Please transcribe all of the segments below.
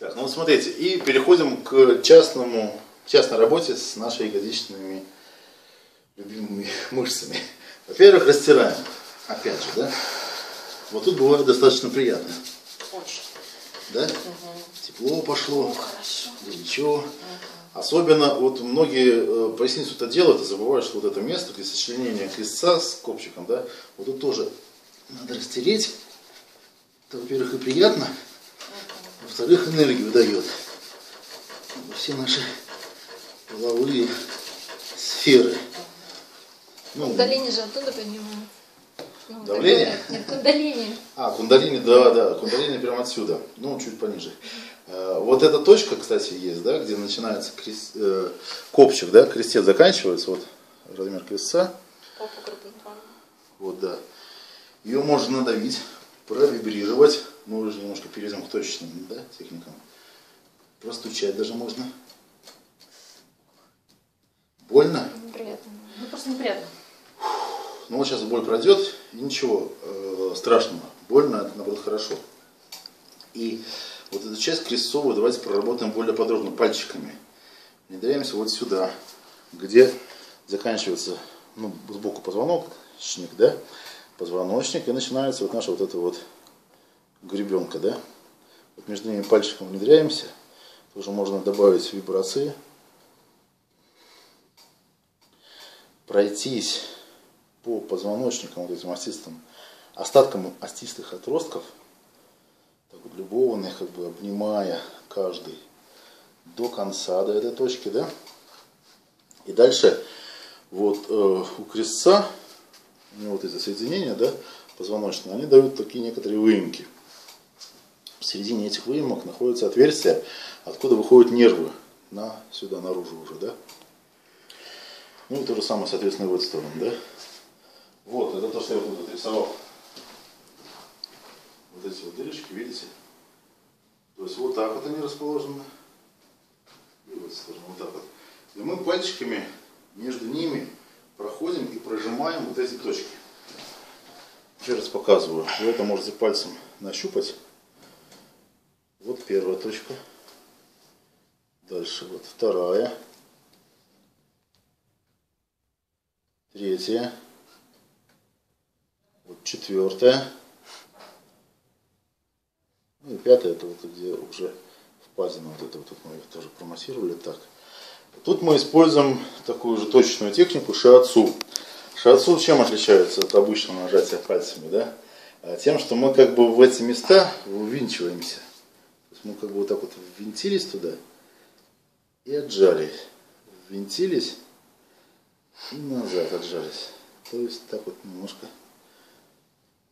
Так, ну вот смотрите, и переходим к частной работе с нашими ягодичными любимыми мышцами. Во-первых, растираем. Опять же, да? Вот тут бывает достаточно приятно. Очень. Да? Угу. Тепло пошло. Ну, хорошо. Горячо. Угу. Особенно, вот многие поясницу это делают и забывают, что вот это место, где сочленение крестца с копчиком, да, вот тут тоже надо растереть. Это, во-первых, и приятно. Во-вторых, энергию дает. Все наши половые сферы. Ну, кундалини же оттуда поднимают. Ну, давление? Нет, кундалини. А, кундалини, да, кундалини прямо отсюда. Ну, чуть пониже. Вот эта точка, кстати, есть, да, где начинается копчик, да, крестец заканчивается, вот размер крестца. Вот, да. Ее можно надавить, провибрировать. Мы уже немножко перейдем к точечным, да, техникам. Простучать даже можно. Больно? Неприятно. Ну, просто неприятно. Ну, вот сейчас боль пройдет, и ничего страшного. Больно, это, наоборот, хорошо. И вот эту часть крестцовую давайте проработаем более подробно пальчиками. Внедряемся вот сюда, где заканчивается, ну, сбоку позвоночник, да, позвоночник, и начинается вот наша вот эта вот гребенка, да. Вот между ними пальчиком внедряемся. Тоже можно добавить вибрации. Пройтись по позвоночникам, вот этим остистым, остаткам остистых отростков, так вот, облюбованных, как бы обнимая каждый до конца, до этой точки, да. И дальше вот у крестца, у него вот эти соединения, да, позвоночные, они дают такие некоторые выемки. В середине этих выемок находятся отверстия, откуда выходят нервы на, сюда наружу уже, да. Ну и то же самое, соответственно, в эту сторону, да. Вот, это то, что я тут отрисовал. Вот эти вот дырочки, видите? То есть вот так вот они расположены. И вот, скажем, вот так вот. И мы пальчиками между ними проходим и прожимаем вот эти точки. Еще раз показываю. Вы это можете пальцем нащупать. Вот первая точка. Дальше вот вторая. Третья. Вот четвертая. Ну и пятая, это вот где уже впадина. Вот это вот тут мы ее тоже промассировали так. Тут мы используем такую же точечную технику шиатсу. Шиатсу чем отличается от обычного нажатия пальцами, да? Тем, что мы как бы в эти места ввинчиваемся. То есть мы как бы вот так вот ввинтились туда и отжались. Ввинтились и назад отжались. То есть так вот немножко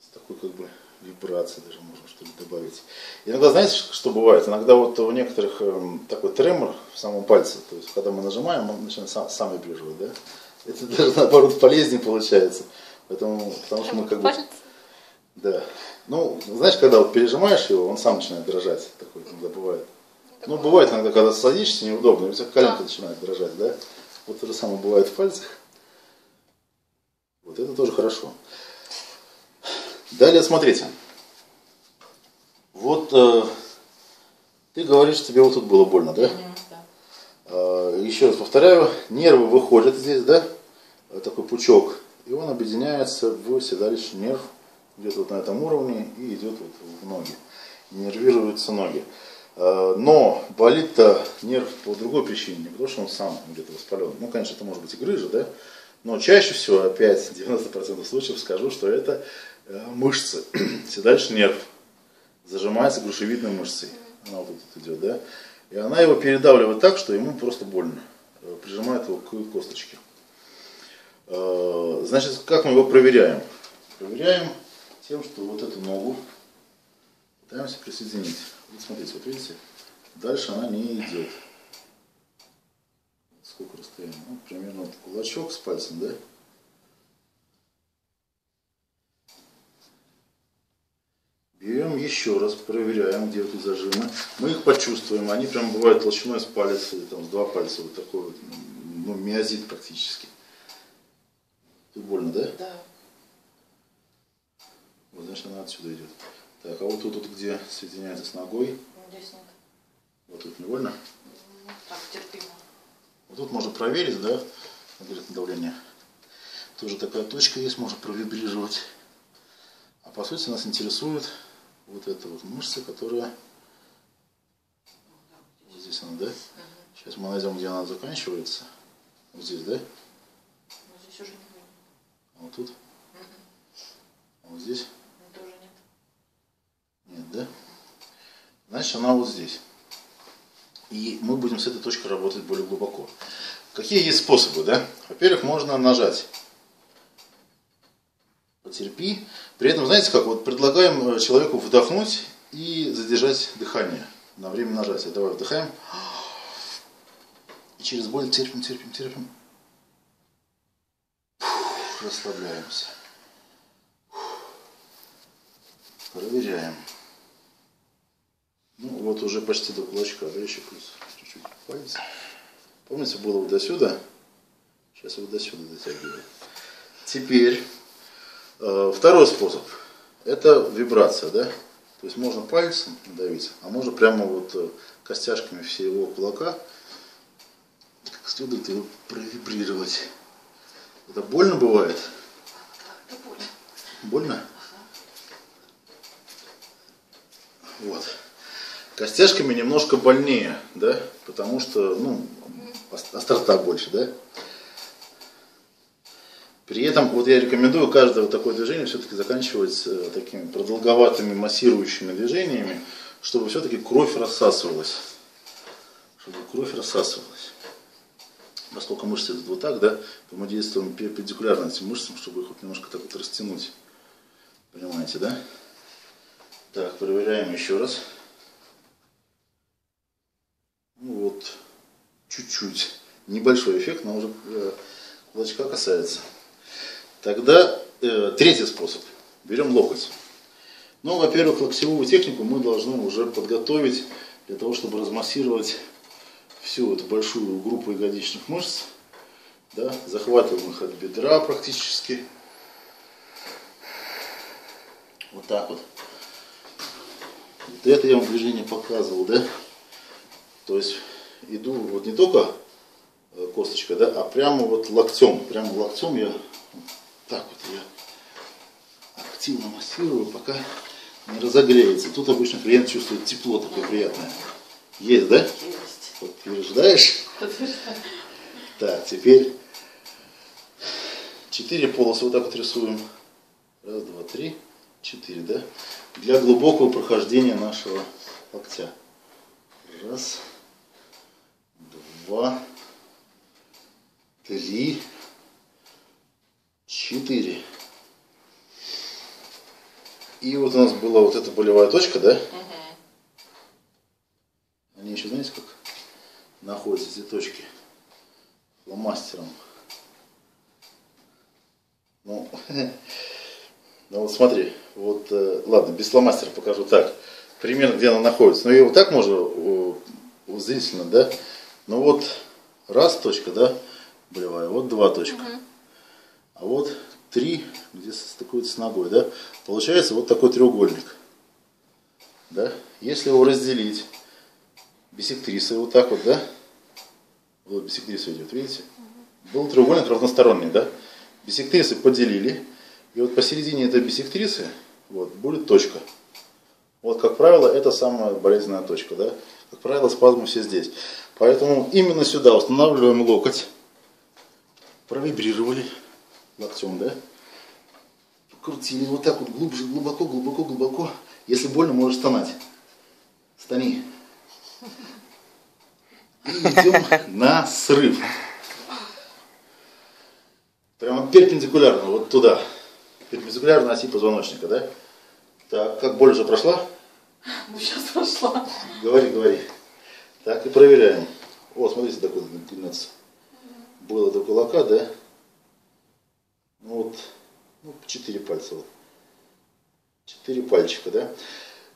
с такой как бы вибрацией даже можно что-ли добавить. Иногда знаете, что бывает? Иногда вот у некоторых такой тремор в самом пальце. То есть когда мы нажимаем, он начинает сам вибрировать, да? Это даже наоборот полезнее получается. Поэтому, потому что мы как бы... Да. Ну, знаешь, когда вот пережимаешь его, он сам начинает дрожать. Такое иногда бывает. Ну, бывает иногда, когда садишься, неудобно, у тебя коленка начинает дрожать, да? Вот то же самое бывает в пальцах. Вот это тоже хорошо. Далее смотрите. Вот ты говоришь, что тебе вот тут было больно, да? Еще раз повторяю, нервы выходят здесь, да? Такой пучок. И он объединяется в седалищный нерв. Где-то вот на этом уровне и идет вот в ноги. Нервируются ноги. Но болит-то нерв по другой причине, не потому что он сам где-то воспален. Ну, конечно, это может быть и грыжа, да? Но чаще всего, опять, 90% случаев скажу, что это мышцы. Седалищный нерв зажимается грушевидной мышцей. Она вот тут идет, да? И она его передавливает так, что ему просто больно. Прижимает его к косточке. Значит, как мы его проверяем? Проверяем тем, что вот эту ногу пытаемся присоединить. Вот смотрите, вот видите, дальше она не идет. Сколько расстояния? Ну, примерно вот кулачок с пальцем, да? Берем еще раз, проверяем, где тут зажимы. Мы их почувствуем, они прям бывают толщиной с палец, или там с два пальца, вот такой вот, ну, миозит практически. Тут больно, да? Да. Вот, значит, она отсюда идет. Так, а вот тут, где соединяется с ногой? Здесь нет. Вот тут не больно? Так, терпимо. Вот тут можно проверить, да, давление. Тоже такая точка есть, можно провибрировать. А по сути нас интересует вот эта вот мышца, которая... Вот здесь она, да? Угу. Сейчас мы найдем, где она заканчивается. Вот здесь, да? Ну, здесь уже не было. А вот тут? Угу. А вот здесь? Ну, тоже нет. Нет, да? Значит, она вот здесь. И мы будем с этой точкой работать более глубоко. Какие есть способы, да? Во-первых, можно нажать. Потерпи. При этом, знаете как, вот предлагаем человеку вдохнуть и задержать дыхание на время нажатия. Давай вдыхаем. И через боль терпим, терпим, терпим. Расслабляемся. Проверяем. Ну вот уже почти до кулачка, да, еще плюс чуть-чуть палец. Помните, было вот до сюда? Сейчас вот до сюда дотягиваем. Теперь второй способ. Это вибрация, да? То есть можно пальцем давить, а можно прямо вот костяшками всего кулака как следует его провибрировать. Это больно бывает? Это больно. Больно? Ага. Вот. Костяшками немножко больнее, да, потому что, ну, острота больше, да. При этом, вот я рекомендую каждое вот такое движение все-таки заканчивать такими продолговатыми массирующими движениями, чтобы все-таки кровь рассасывалась. Чтобы кровь рассасывалась. Поскольку мышцы идут вот так, да, то мы действуем перпендикулярно этим мышцам, чтобы их вот немножко так вот растянуть. Понимаете, да? Так, проверяем еще раз. Вот, чуть-чуть, небольшой эффект, но уже кулачка касается. Тогда третий способ. Берем локоть. Ну, во-первых, локтевую технику мы должны уже подготовить для того, чтобы размассировать всю эту большую группу ягодичных мышц. Да? Захватываем их от бедра практически. Вот так вот. Вот это я вам движение показывал, да? То есть иду вот не только косточкой, да, а прямо вот локтем. Прямо локтем я так вот я активно массирую, пока не разогреется. Тут обычно клиент чувствует тепло такое приятное. Есть, да? Есть. Подтверждаешь? Подтверждаю. Так, теперь 4 полосы вот так вот рисуем. Раз, два, три, 4, да? Для глубокого прохождения нашего локтя. Раз. Два, три, 4. И вот у нас была вот эта болевая точка, да? Угу. Они еще, знаете, как находятся, эти точки? Фломастером. Ну, ну вот смотри, вот, ладно, без фломастера покажу так, примерно где она находится. Но ее вот так можно, вот здесь, да? Ну вот раз точка, да, болевая, вот два точка. Угу. А вот 3, где состыкуется с ногой, да. Получается вот такой треугольник. Да? Если его разделить биссектрисой вот так вот, да. Вот биссектриса идет, видите? Угу. Был треугольник равносторонний, да. Биссектрисы поделили. И вот посередине этой биссектрисы вот, будет точка. Вот, как правило, это самая болезненная точка, да. Как правило, спазмы все здесь. Поэтому именно сюда устанавливаем локоть. Провибрировали локтем, да? Крутили вот так вот глубже, глубоко, глубоко, глубоко. Если больно, можешь стонать. Стани. И идем на срыв. Прямо перпендикулярно, вот туда. Перпендикулярно оси позвоночника, да? Так, как боль уже прошла? Ну, сейчас прошла. Говори, говори. Так, и проверяем. О, смотрите, такой комбинация. Было до кулака, да? Ну, вот, ну, 4 пальца. 4 пальчика, да?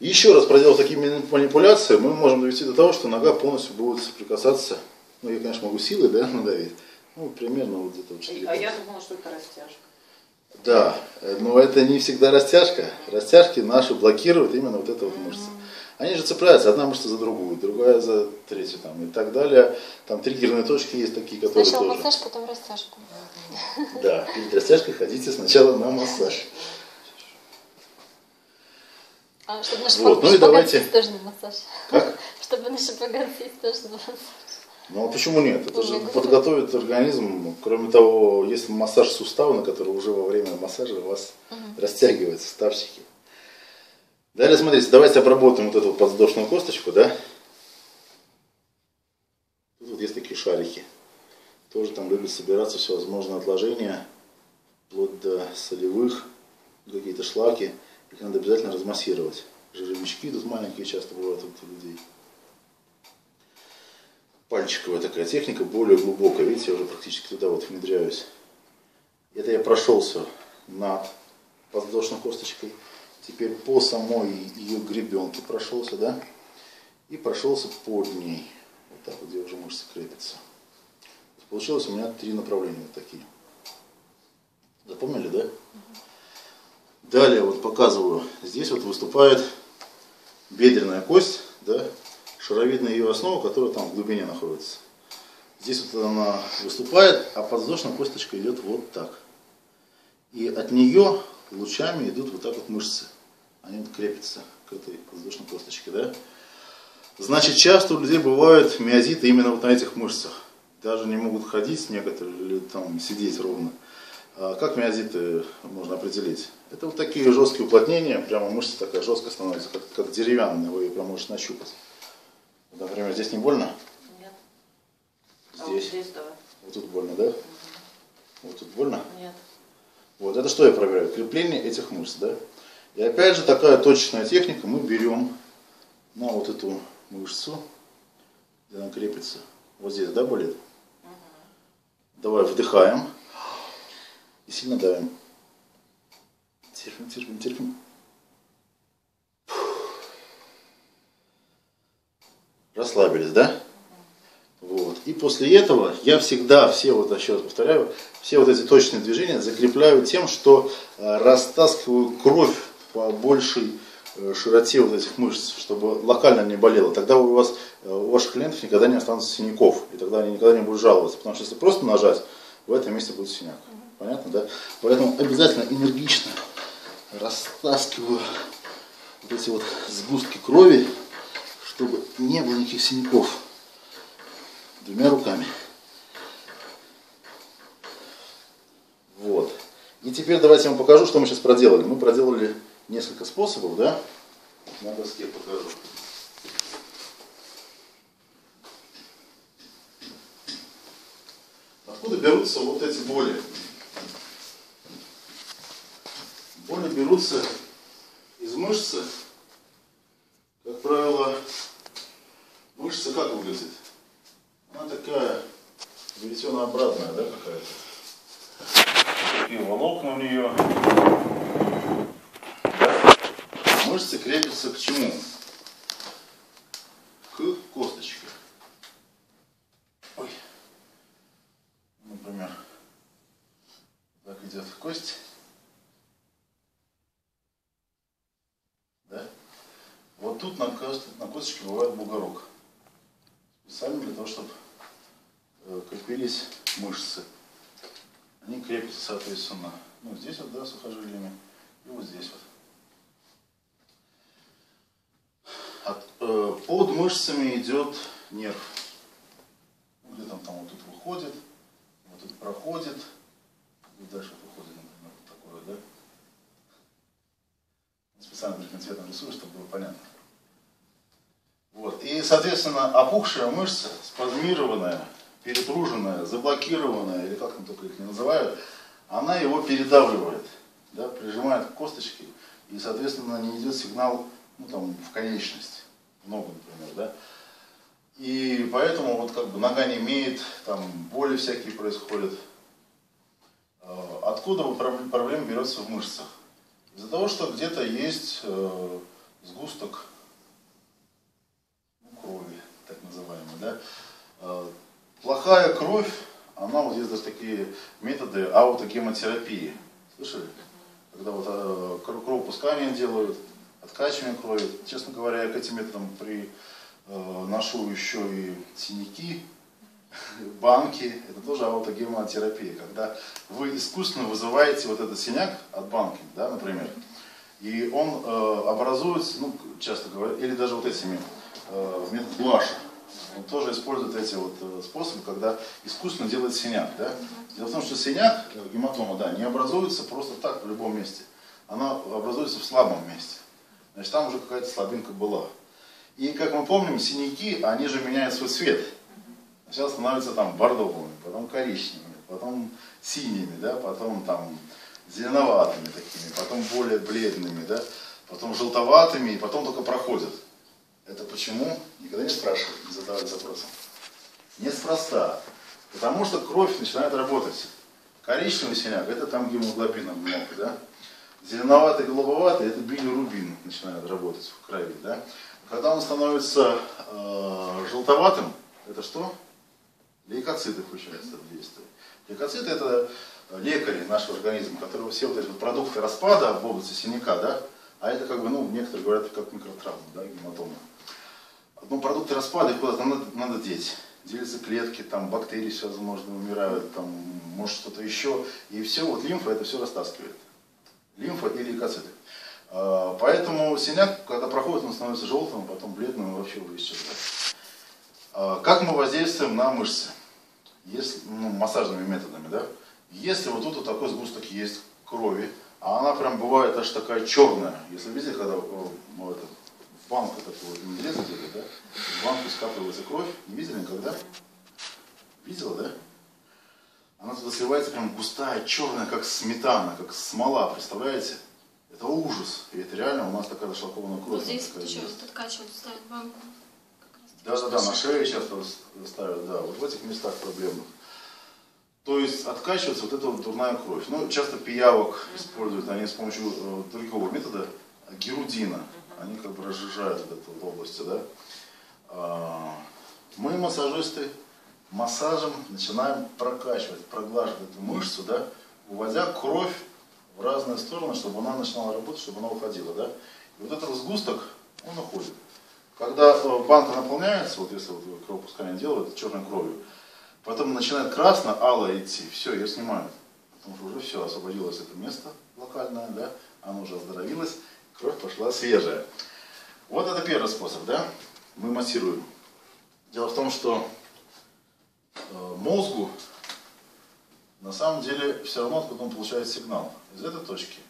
Еще раз, проделав такие манипуляции, мы можем довести до того, что нога полностью будет соприкасаться. Ну, я, конечно, могу силой, да, надавить. Ну, примерно вот где-то 4 пальца. А я думала, что это растяжка. Да, но это не всегда растяжка. Растяжки наши блокируют именно вот эта вот мышца. Они же цепляются, одна мышца за другую, другая за третью там, и так далее. Там триггерные точки есть такие, которые сначала тоже... массаж, потом растяжку. Да, перед растяжкой ходите сначала на массаж. А, чтобы наш вот, ну и давайте... тоже на массаж. Как? Чтобы наш шпагат сесть тоже на массаж. Ну а почему нет? Это же подготовит организм. Кроме того, есть массаж сустава, на который уже во время массажа у вас растягиваются ставчики. Далее, смотрите, давайте обработаем вот эту вот подвздошную косточку, да? Тут вот есть такие шарики. Тоже там любят собираться всевозможные отложения, вплоть до солевых, какие-то шлаки. Их надо обязательно размассировать. Жирнички тут маленькие часто бывают у людей. Пальчиковая такая техника, более глубокая. Видите, я уже практически туда вот внедряюсь. Это я прошелся над подвздошной косточкой. Теперь по самой ее гребенке прошелся, да? И прошелся под ней. Вот так вот, где уже мышцы крепятся. Получилось у меня три направления вот такие. Запомнили, да? Далее вот показываю. Здесь вот выступает бедренная кость, да? Шаровидная ее основа, которая там в глубине находится. Здесь вот она выступает, а подвздошная косточка идет вот так. И от нее... лучами идут вот так вот мышцы. Они вот крепятся к этой подвздошной косточке, да? Значит, часто у людей бывают миозиты именно вот на этих мышцах. Даже не могут ходить некоторые или там сидеть ровно. А как миозиты можно определить? Это вот такие жесткие уплотнения, прямо мышца такая жесткая становится, как деревянная, вы ее прям можете нащупать. Например, здесь не больно? Нет. Здесь? А здесь давай. Вот тут больно, да? Угу. Вот тут больно? Нет. Вот, это что я проверяю? Крепление этих мышц, да? И опять же такая точечная техника. Мы берем на вот эту мышцу, где она крепится. Вот здесь, да, болит? Угу. Давай вдыхаем. И сильно давим. Терпим, терпим, терпим. Расслабились, да? Вот. И после этого я всегда, все вот, еще раз повторяю, все вот эти точные движения закрепляю тем, что растаскиваю кровь по большей широте вот этих мышц, чтобы локально не болело. Тогда у ваших клиентов никогда не останутся синяков, и тогда они никогда не будут жаловаться. Потому что если просто нажать, в этом месте будет синяк. Понятно, да? Поэтому обязательно энергично растаскиваю вот эти вот сгустки крови, чтобы не было никаких синяков. Двумя руками. Вот. И теперь давайте я вам покажу, что мы сейчас проделали. Мы проделали несколько способов, да? На доске покажу. Откуда берутся вот эти боли? Боли берутся из мышцы. Как правило, мышца как выглядит? Она такая веретенообразная, да, какая-то. И волокна у нее. Мышцы крепятся к чему? К косточке. Ой. Например, так идет кость. Да? Вот тут на косточке бывает бугорок. Специально для того, чтобы крепились мышцы. Они крепятся, соответственно, ну, здесь вот, да, сухожилиями, и вот здесь вот. Под мышцами идет нерв. Где-то там вот тут выходит, вот тут проходит, и дальше выходит, например, вот такое, да? Специально таким цветом рисую, чтобы было понятно. Вот. И, соответственно, опухшая мышца, спазмированная, перетруженная, заблокированная, или как там только их не называют, она его передавливает, да, прижимает к косточке, и, соответственно, не идет сигнал, ну, там, в конечность, в ногу, например, да. И поэтому вот как бы нога не имеет, там боли всякие происходят. Откуда проблема берется в мышцах? Из-за того, что где-то есть сгусток крови, так называемой, да? Плохая кровь, она вот есть даже такие методы аутогемотерапии. Слышали? Когда вот кровопускание делают, откачивание крови. Честно говоря, я к этим методам приношу еще и синяки, банки. Это тоже аутогемотерапия, когда вы искусственно вызываете вот этот синяк от банки, да, например, и он образуется, ну, часто говоря, или даже вот этими, метод Гуаша. Он тоже использует эти вот способы, когда искусственно делает синяк. Да? Дело в том, что синяк, гематома, да, не образуется просто так в любом месте. Она образуется в слабом месте. Значит, там уже какая-то слабинка была. И, как мы помним, синяки, они же меняют свой цвет. Сейчас становятся там бордовыми, потом коричневыми, потом синими, да? Потом там зеленоватыми такими, потом более бледными, да? Потом желтоватыми, и потом только проходят. Это почему? Никогда не спрашивали, не задавали запросом. Неспроста. Потому что кровь начинает работать. Коричневый синяк, это там гемоглобина много, да? Зеленоватый, голубоватый, это билирубин начинает работать в крови, да? Когда он становится желтоватым, это что? Лейкоциты включаются в действие. Лейкоциты — это лекари нашего организма, которые все вот эти вот продукты распада в области синяка, да? А это как бы, ну, некоторые говорят, как микротравма, да, гематома. Ну, продукты распада, их куда-то надо деть. Делятся клетки, там бактерии сейчас, возможно, умирают, там, может, что-то еще. И все, вот лимфа это все растаскивает. Лимфа и лейкоциты. Поэтому синяк, когда проходит, он становится желтым, потом бледным и вообще его исчезает. Как мы воздействуем на мышцы? Если, ну, массажными методами, да? Если вот тут вот такой сгусток есть крови, а она прям бывает аж такая черная. Если видите, когда вот, в банку такую вот не лезут, да? В банку скапливается кровь. Не видели никогда? Видела, да? Она туда сливается прям густая, черная, как сметана, как смола, представляете? Это ужас. И это реально у нас такая зашлакованная кровь. Здесь еще откачивают, ставят банку. Да-да-да, на шее часто ставят, да, вот в этих местах проблемных. То есть откачивается вот эта вот дурная кровь. Ну, часто пиявок используют, они с помощью другого метода, герудина. Они как бы разжижают вот эту область, да. Мы, массажисты, массажем начинаем прокачивать, проглаживать эту мышцу, да, уводя кровь в разные стороны, чтобы она начинала работать, чтобы она уходила, да. И вот этот сгусток, он уходит. Когда банка наполняется, вот если вот кровопускание делают, черной кровью, потом начинает красно, алое идти. Все, ее снимают. Потому что уже все, освободилось это место локальное, да? Оно уже оздоровилось, кровь пошла свежая. Вот это первый способ, да? Мы массируем. Дело в том, что мозгу на самом деле все равно, откуда он получает сигнал. Из этой точки,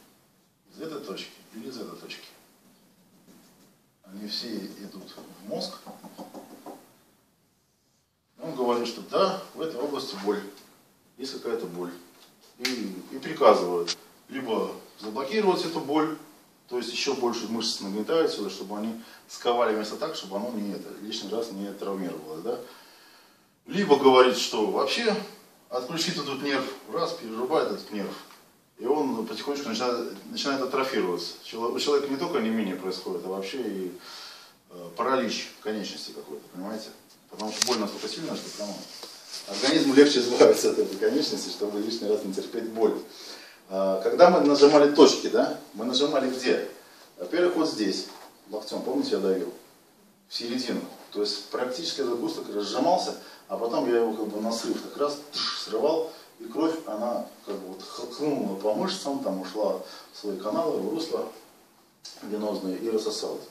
из этой точки или из этой точки. Они все идут в мозг. Он говорит, что да, в этой области боль, есть какая-то боль. И приказывают либо заблокировать эту боль, то есть еще больше мышц нагнетают сюда, чтобы они сковали место так, чтобы оно не, лишний раз не травмировалось. Да? Либо говорит, что вообще отключит этот нерв, раз, перерубает этот нерв, и он потихонечку начинает атрофироваться. У человека не только онемение происходит, а вообще и паралич конечности какой-то, понимаете? Потому что боль настолько сильная, что прямо организму легче избавиться от этой конечности, чтобы лишний раз не терпеть боль. Когда мы нажимали точки, да, мы нажимали где? Во-первых, вот здесь, локтем, помните, я давил? В середину. То есть практически этот густок разжимался, а потом я его как бы на срыв как раз срывал, и кровь, она как бы вот хлынула по мышцам, там ушла в свои каналы, в русло венозные и рассосалась.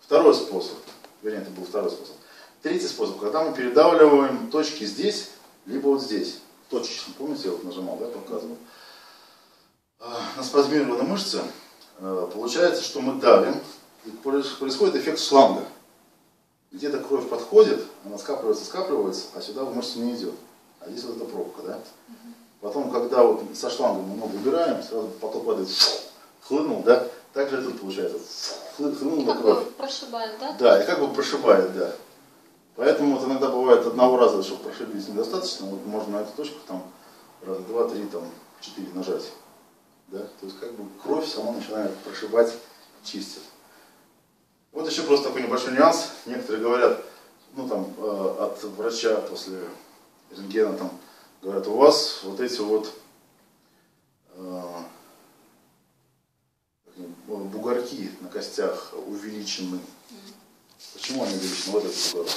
Второй способ, вернее, это был второй способ. Третий способ, когда мы передавливаем точки здесь, либо вот здесь. Точечно, помните, я вот нажимал, да, показывал. На спазмированной мышце получается, что мы давим, и происходит эффект шланга. Где-то кровь подходит, она скапливается, скапливается, а сюда в мышцу не идет. А здесь вот эта пробка, да? Потом, когда вот со шлангом мы много убираем, сразу поток воды хлынул, да? Так же тут получается. Хлынула кровь. Как бы прошибает, да? Да, и как бы прошибает, да. Поэтому вот иногда бывает одного раза, чтобы прошибись, недостаточно. Вот можно на эту точку там раз, два, три, там, четыре нажать. Да? То есть как бы кровь сама начинает прошибать, чистит. Вот еще просто такой небольшой нюанс. Некоторые говорят, ну там от врача после рентгена там говорят, у вас вот эти вот бугорки на костях увеличены. Почему они увеличены? Вот этот бугорок.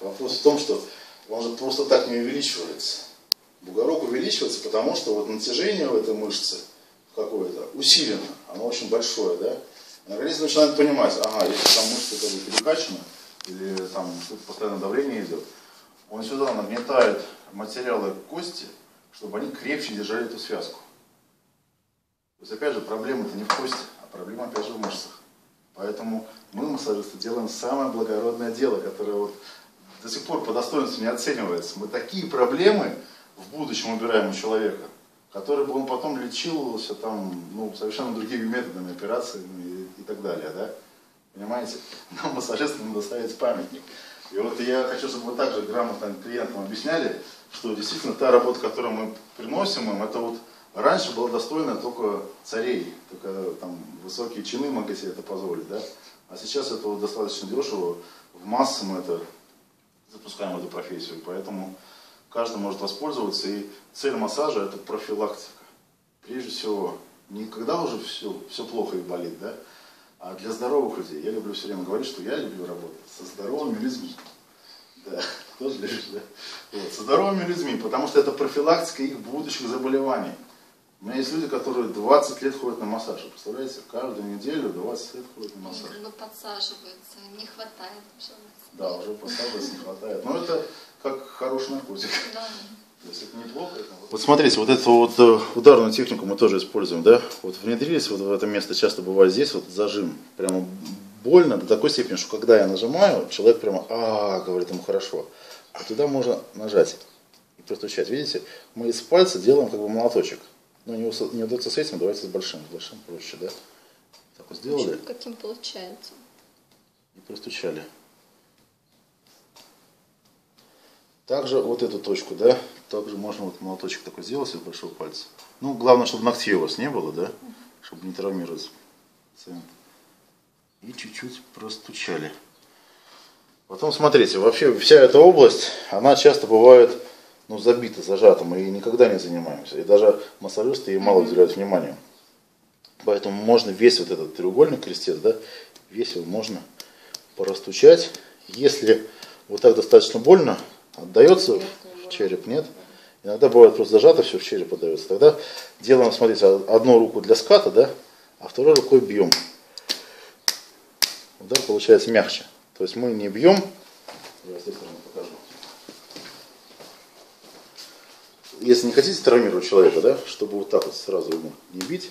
Вопрос в том, что он же просто так не увеличивается. Бугорок увеличивается, потому что вот натяжение в этой мышце какое-то усилено, оно очень большое, да? Организм начинает понимать, ага, если там мышца как бы перекачана, или там постоянно давление идет, он сюда нагнетает материалы кости, чтобы они крепче держали эту связку. То есть, опять же, проблема-то не в кости, а проблема, опять же, в мышцах. Поэтому мы, массажисты, делаем самое благородное дело, которое вот до сих пор по достоинству не оценивается. Мы такие проблемы в будущем убираем у человека, который бы он потом лечился там, ну, совершенно другими методами, операциями и так далее, да? Понимаете? Нам, массажистам, надо ставить памятник. И вот я хочу, чтобы вы также грамотно клиентам объясняли, что действительно та работа, которую мы приносим им, это вот раньше была достойна только царей, только там высокие чины могли себе это позволить, да? А сейчас это вот достаточно дешево, в массу мы это запускаем, эту профессию, поэтому каждый может воспользоваться, и цель массажа – это профилактика. Прежде всего, не когда уже все плохо и болит, да? А для здоровых людей. Я люблю все время говорить, что я люблю работать со здоровыми людьми. Да, тоже любишь, да? Вот, со здоровыми людьми, потому что это профилактика их будущих заболеваний. У меня есть люди, которые 20 лет ходят на массаж. Представляете, каждую неделю 20 лет ходят на массаж. Уже подсаживаются, не хватает. Да, уже подсаживаются, не хватает. Но это как хороший наркотик. Да. То есть это неплохо. Это... Вот смотрите, вот эту вот ударную технику мы тоже используем, да? Вот внедрились вот в это место, часто бывает здесь вот зажим. Прямо больно до такой степени, что когда я нажимаю, человек прямо, говорит, ему хорошо. А туда можно нажать и простучать. Видите, мы из пальца делаем как бы молоточек. Но не удается с этим, давайте с большим. С большим проще, да? Так вот сделали. Каким получается. И простучали. Также вот эту точку, да? Также можно вот молоточек такой сделать из большого пальца. Ну, главное, чтобы ногтей у вас не было, да? Чтобы не травмировать пациент. И чуть-чуть простучали. Потом, смотрите, вообще вся эта область, она часто бывает... Ну, забито, зажато, мы и никогда не занимаемся. И даже массажисты ей мало уделяют внимания. Поэтому можно весь вот этот треугольник, крестец, да, весь его можно простучать. Если вот так достаточно больно, отдается в череп, нет. Иногда бывает просто зажато, все в череп отдается. Тогда делаем, смотрите, одну руку для ската, да, а второй рукой бьем. Удар получается мягче. То есть мы не бьем. Я с этой стороны покажу. Если не хотите травмировать человека, да, чтобы вот так вот сразу ему не бить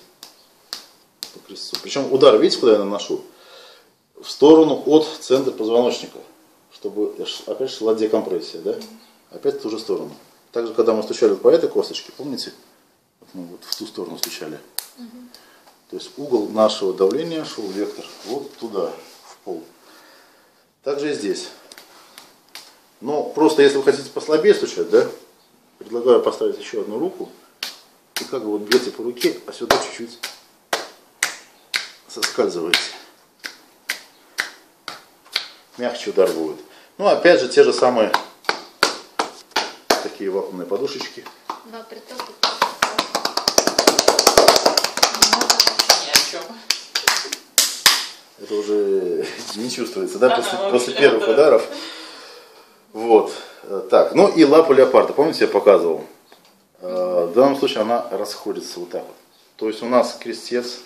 по крестцу. Причем удар, видите, куда я наношу? В сторону от центра позвоночника, чтобы опять шла декомпрессия, да? Опять в ту же сторону. Также, когда мы стучали по этой косточке, помните, мы вот в ту сторону стучали. То есть угол нашего давления шел вектор вот туда, в пол. Также и здесь. Но просто если вы хотите послабее стучать, да? Предлагаю поставить еще одну руку и как бы вот бьете по руке, а сюда чуть-чуть соскальзываете. Мягче удар будет. Ну, опять же, те же самые такие вакуумные подушечки. Да, притопы. Это уже не чувствуется, да, после первых ударов. Вот. Так, ну и лапу леопарда, помните, я показывал? В данном случае она расходится вот так вот. То есть у нас крестец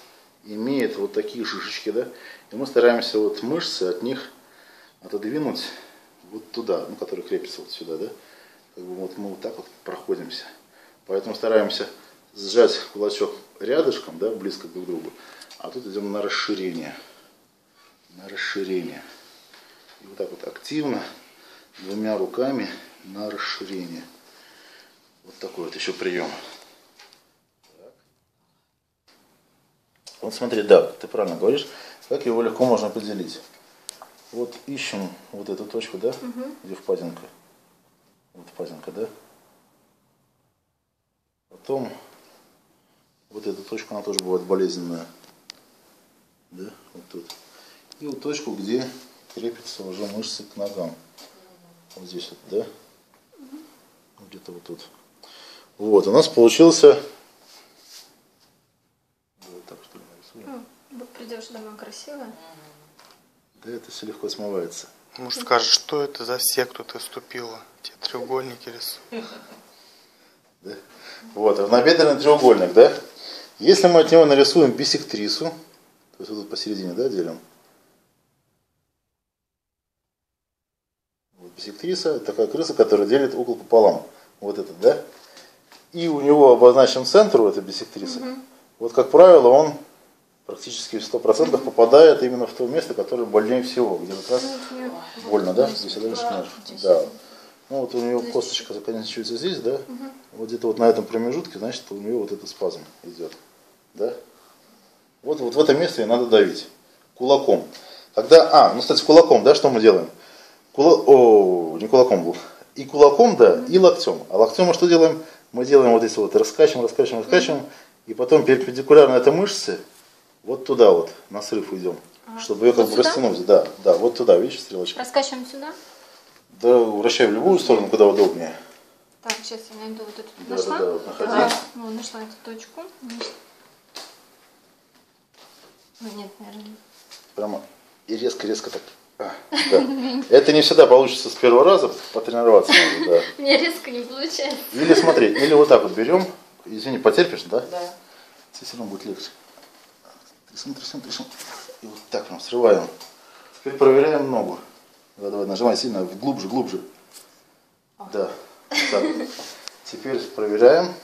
имеет вот такие шишечки, да? И мы стараемся вот мышцы от них отодвинуть вот туда, ну, которые крепятся вот сюда, да? Как бы вот мы вот так вот проходимся. Поэтому стараемся сжать кулачок рядышком, да, близко друг к другу. А тут идем на расширение. На расширение. И вот так вот активно. Двумя руками на расширение. Вот такой вот еще прием. Так. Вот смотри, да, ты правильно говоришь, как его легко можно определить. Вот ищем вот эту точку, да, где впадинка. Вот впадинка, да. Потом вот эта точка, она тоже бывает болезненная. Да, вот тут. И вот точку, где крепятся уже мышцы к ногам. Вот здесь вот, да? Где-то вот тут. Вот, у нас получился... Вот так, что ли, Придешь домой красивая? Да это все легко смывается. Муж скажет, что это за секту ты вступила? Те треугольники рисуют. Да. Вот, а набедренный треугольник, да? Если мы от него нарисуем бисектрису, то есть вот тут посередине, да, делим? Вот бисектриса, такая крыса, которая делит угол пополам. Вот этот, да? И у него обозначен центр у этой бисектрисы. Угу. Вот, как правило, он практически в 100% попадает именно в то место, которое больнее всего, где как раз больно, да? Здесь, да. Ну вот у нее косточка заканчивается здесь, да? Угу. Вот где-то вот на этом промежутке, значит, у нее вот этот спазм идет, да? Вот, вот в это место и надо давить кулаком. Тогда, ну кстати, кулаком, да, что мы делаем? Не кулаком был. И кулаком, да, и локтем. А локтем мы что делаем? Мы делаем вот здесь вот, раскачиваем, и потом перпендикулярно этой мышце вот туда вот, на срыв идем, чтобы ее как бы растянуть. Да, да, вот туда, видишь, стрелочка. Раскачиваем сюда? Да, вращай в любую сторону, куда удобнее. Так, сейчас я найду вот эту. Да, нашла? Да, вот, находи. Ну, нашла эту точку. Ну, нет, наверное. Прямо и резко-резко так. Да. Это не всегда получится с первого раза, потренироваться надо, да. Мне резко не получается. Или смотри, или вот так вот берем. Извини, потерпишь, да? Да. Тебе все равно будет легче. Трясем. И вот так прям срываем. Теперь проверяем ногу. Давай, нажимай сильно, глубже. Да. Так. Теперь проверяем.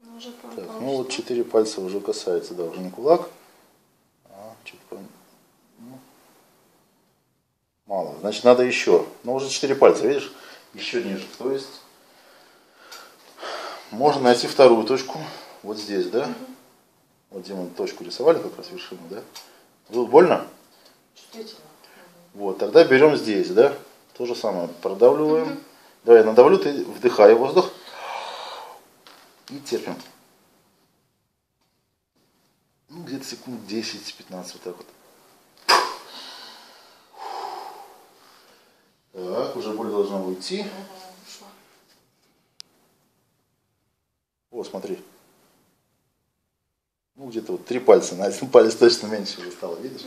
Так, ну вот 4 пальца уже касается, да, уже не кулак. Мало, значит надо еще, но уже 4 пальца, видишь, еще ниже, то есть можно найти вторую точку, вот здесь, да, вот где мы точку рисовали, как раз вершину, да, тут больно? Чувствительно. Вот, тогда берем здесь, да, то же самое, продавливаем, давай я надавлю, ты вдыхай воздух и терпим, ну где-то секунд 10-15, вот так вот. Так, уже боль должна уйти. О, смотри. Ну, где-то вот 3 пальца, на один палец точно меньше уже стало, видишь?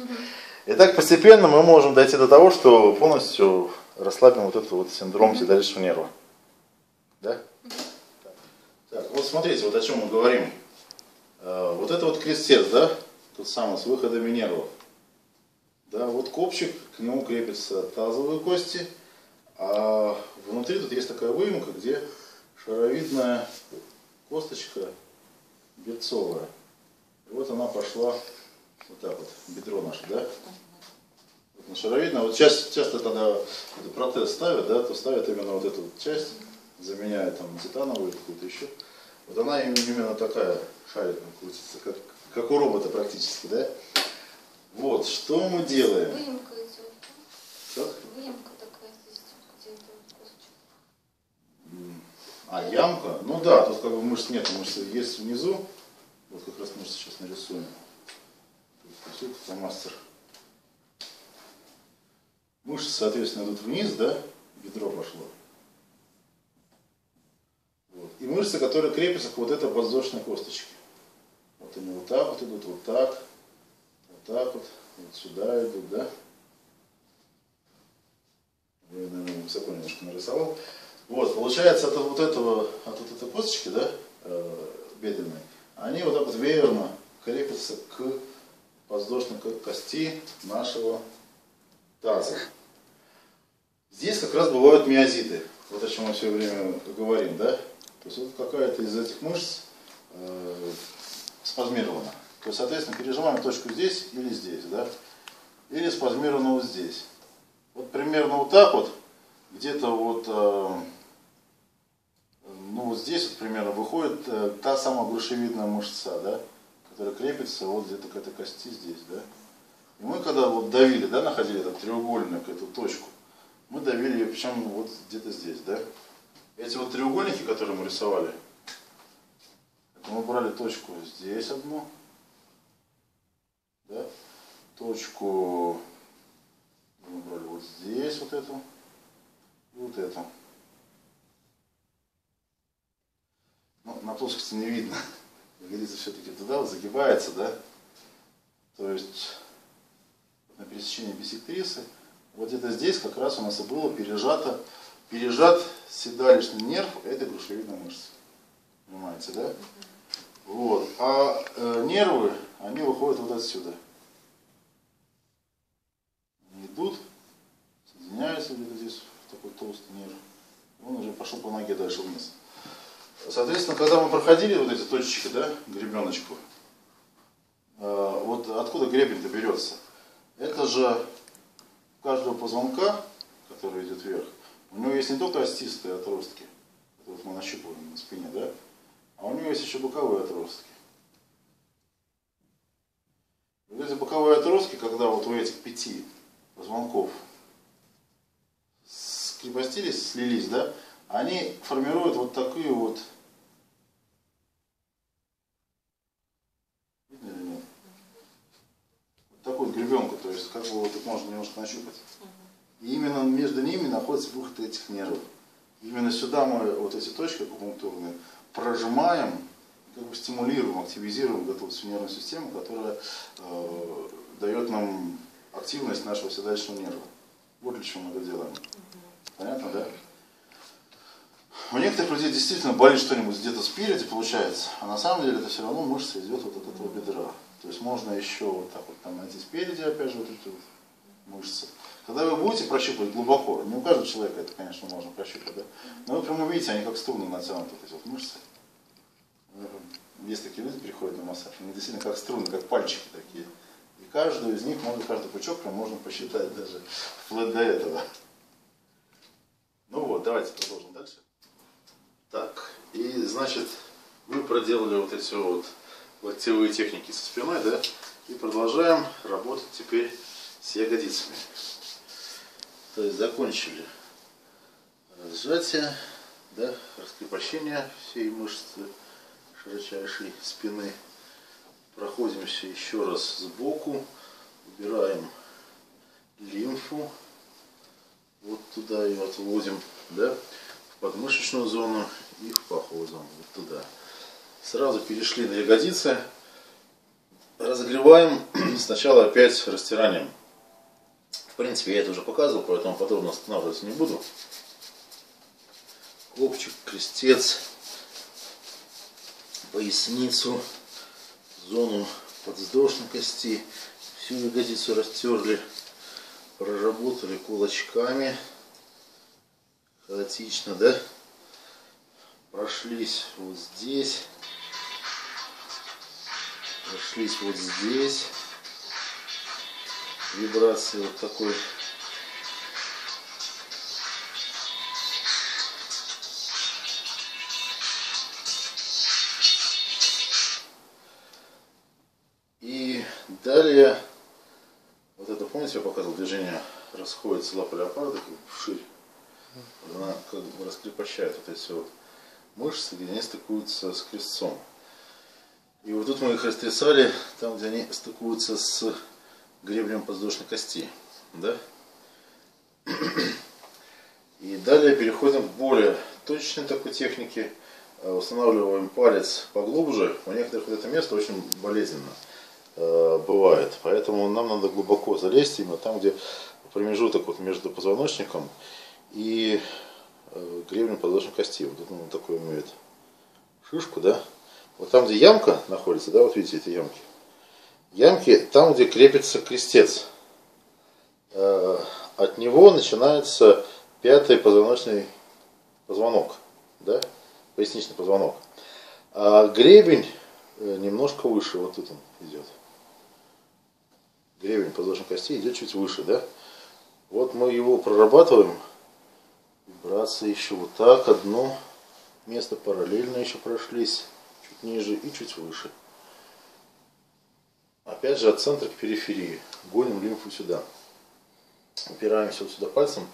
И так постепенно мы можем дойти до того, что полностью расслабим вот этот вот синдром седалищного нерва. Да? Так, вот смотрите, вот о чем мы говорим. Вот это вот крестец, да? Тот самый, с выходами нервов. Да, вот копчик, к нему крепятся тазовые кости, а внутри тут есть такая выемка, где шаровидная косточка берцовая. И вот она пошла вот так вот, бедро наше, да? Вот шаровидная. Вот часто когда протез ставят, да, то ставят именно вот эту вот часть, заменяя там титановую какую-то еще. Вот она именно такая шариком крутится, как у робота практически, да? Вот, что мы делаем? Выемка идет. Что? Выемка такая здесь, где-то косточек. А, ямка? Ну да, тут как бы мышц нет, мышцы есть внизу. Вот как раз мышцы сейчас нарисуем. Тут фотомастер. Мышцы, соответственно, идут вниз, да? Бедро пошло. Вот. И мышцы, которые крепятся к вот этой подвздошной косточке. Вот они вот так вот идут, вот так. Так вот, вот сюда идут, да? Я, наверное, высоко немножко нарисовал. Вот, получается, от этой косточки, да, бедренной, они вот так вот веерно крепятся к подвздошной кости нашего таза. Здесь как раз бывают миозиты. Вот о чем мы все время говорим, да? То есть вот какая-то из этих мышц спазмирована. То есть, соответственно, пережимаем точку здесь или здесь, да? Или спазмировано вот здесь. Вот примерно вот так вот, где-то вот, ну вот здесь вот примерно выходит та самая грушевидная мышца, да? Которая крепится вот где-то к этой кости здесь, да? И мы когда вот давили, да, находили этот треугольник, эту точку, мы давили ее, причем вот где-то здесь, да? Эти вот треугольники, которые мы рисовали, это мы брали точку здесь одну, да? Точку мы брали вот здесь, вот эту, и вот эту. Ну, на плоскости не видно. говорится все-таки туда, вот загибается, да? То есть на пересечении бисектрисы, вот это здесь как раз у нас и было пережат седалищный нерв этой грушевидной мышцы. Понимаете, да? Вот. А нервы, они выходят вот отсюда. Они идут, соединяются где-то здесь, такой толстый нерв. Он уже пошел по ноге дальше вниз. Соответственно, когда мы проходили вот эти точечки, да, гребеночку, вот откуда гребень-то берется? Это же у каждого позвонка, который идет вверх, у него есть не только остистые отростки, вот мы нащупываем на спине, да, а у него есть еще боковые отростки. Вот эти боковые отростки, когда вот у этих 5 позвонков скрепостились, слились, да, они формируют вот такие вот, видно или нет? Вот такую вот гребенку, то есть как бы вот их можно немножко нащупать. И именно между ними находится выход этих нервов. Именно сюда мы вот эти точки акупунктурные прожимаем, как бы стимулируем, активизируем вот эту вот нервную систему, которая дает нам активность нашего седалищного нерва. Вот для чего мы это делаем. Понятно, да? У некоторых людей действительно болит что-нибудь где-то спереди, получается, а на самом деле это все равно мышца идет вот от этого бедра. То есть можно еще вот так вот там найти спереди, опять же, вот эти вот мышцы. Когда вы будете прощупывать глубоко, не у каждого человека это, конечно, можно прощупать, да? Но вы прямо увидите, они как струны натянуты, вот эти вот мышцы. Есть такие люди, приходят на массаж, они действительно как струны, как пальчики такие. И каждую из них, можно, каждый пучок прям можно посчитать даже вплоть до этого. Ну вот, давайте продолжим дальше. Так, и значит, мы проделали вот эти вот локтевые техники со спиной, да, и продолжаем работать теперь с ягодицами. То есть закончили разжатие, да, раскрепощение всей мышцы широчайшей спины. Проходимся еще раз сбоку, убираем лимфу, вот туда ее отводим, да, подмышечную зону и в паховую зону, вот туда. Сразу перешли на ягодицы. Разогреваем сначала опять растиранием. В принципе, я это уже показывал, поэтому подробно останавливаться не буду. Копчик, крестец, поясницу, зону подвздошной кости. Всю ягодицу растерли, проработали кулачками. Хаотично, да? Прошлись вот здесь. Прошлись вот здесь. Вибрации вот такой. И далее, вот это, помните, я показывал движение, расходится лапа леопарда вширь. Она как бы раскрепощает вот эти вот мышцы, где они стыкуются с крестцом. И вот тут мы их растрясали, там, где они стыкуются с гребнем подвздошной кости. Да? И далее переходим к более точной такой технике. Устанавливаем палец поглубже. У некоторых вот это место очень болезненно бывает. Поэтому нам надо глубоко залезть именно там, где промежуток вот между позвоночником и гребнем подвздошной кости. Вот тут он такой имеет шишку, да? Вот там, где ямка находится, да, вот видите эти ямки. Ямки там, где крепится крестец. От него начинается 5-й позвоночный позвонок, да? Поясничный позвонок. А гребень немножко выше, вот тут он идет. Гребень подвздошной кости идет чуть выше, да? Вот мы его прорабатываем. Вибрации еще вот так, одно место параллельно еще прошлись, чуть ниже и чуть выше. Опять же от центра к периферии, гоним лимфу сюда. Упираемся вот сюда пальцем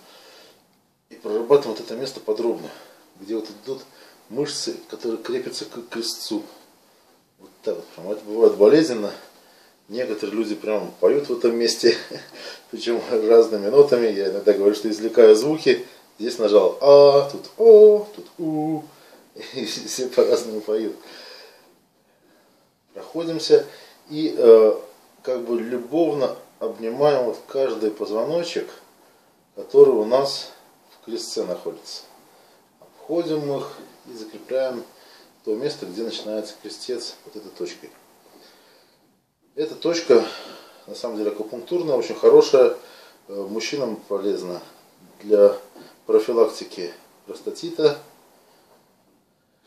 и прорабатываем вот это место подробно, где вот идут мышцы, которые крепятся к крестцу. Вот так вот, прям. Это бывает болезненно. Некоторые люди прям поют в этом месте, причем разными нотами. Я иногда говорю, что извлекаю звуки. Здесь нажал А, тут О, тут У. И все по-разному поют. проходимся и как бы любовно обнимаем вот каждый позвоночек, который у нас в крестце находится. Обходим их и закрепляем то место, где начинается крестец, вот этой точкой. Эта точка, на самом деле, акупунктурная, очень хорошая, мужчинам полезна для профилактики простатита,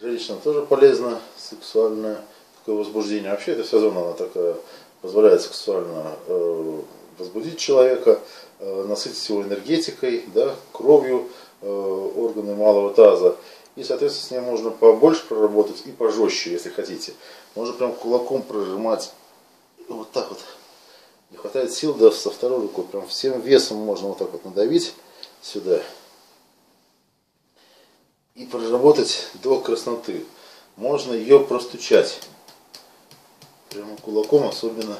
женщинам тоже полезно, сексуальное такое возбуждение. Вообще эта вся зона, она такая, позволяет сексуально возбудить человека, насытить его энергетикой, да, кровью, органы малого таза. И, соответственно, с ней можно побольше проработать и пожестче, если хотите. Можно прям кулаком прожимать вот так вот. Не хватает сил, да, со второй рукой. Прям всем весом можно вот так вот надавить сюда. И проработать до красноты. Можно ее простучать. Прямо кулаком, особенно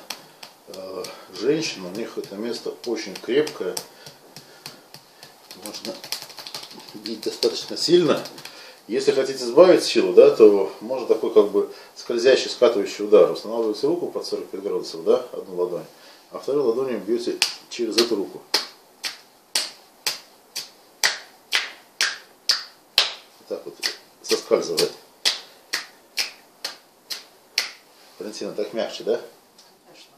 женщин. У них это место очень крепкое. Можно бить достаточно сильно. Если хотите сбавить силу, да, то можно такой как бы скользящий, скатывающий удар. Устанавливаете руку под 45 градусов, да, одну ладонь, а вторую ладонью бьете через эту руку. Вот так вот соскальзывает. Валентина, так мягче, да? Конечно.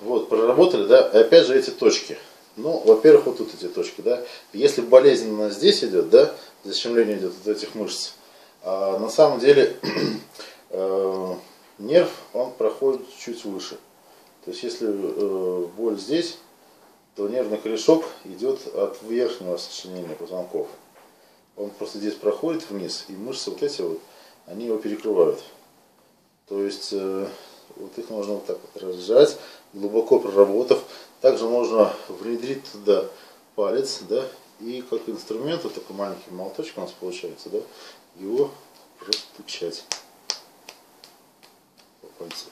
Вот, проработали, да, и опять же эти точки. Ну, во-первых, вот тут эти точки, да. Если болезнь у нас здесь идет, да, защемление идет от этих мышц, а на самом деле нерв, он проходит чуть выше. То есть, если боль здесь, то нервный корешок идет от верхнего сочленения позвонков. Он просто здесь проходит вниз, и мышцы вот эти вот, они его перекрывают. То есть, вот их можно вот так вот разжать, глубоко проработав. Также можно внедрить туда палец, да, и как инструмент, вот такой маленький молоточек у нас получается, да, его простучать по пальцу.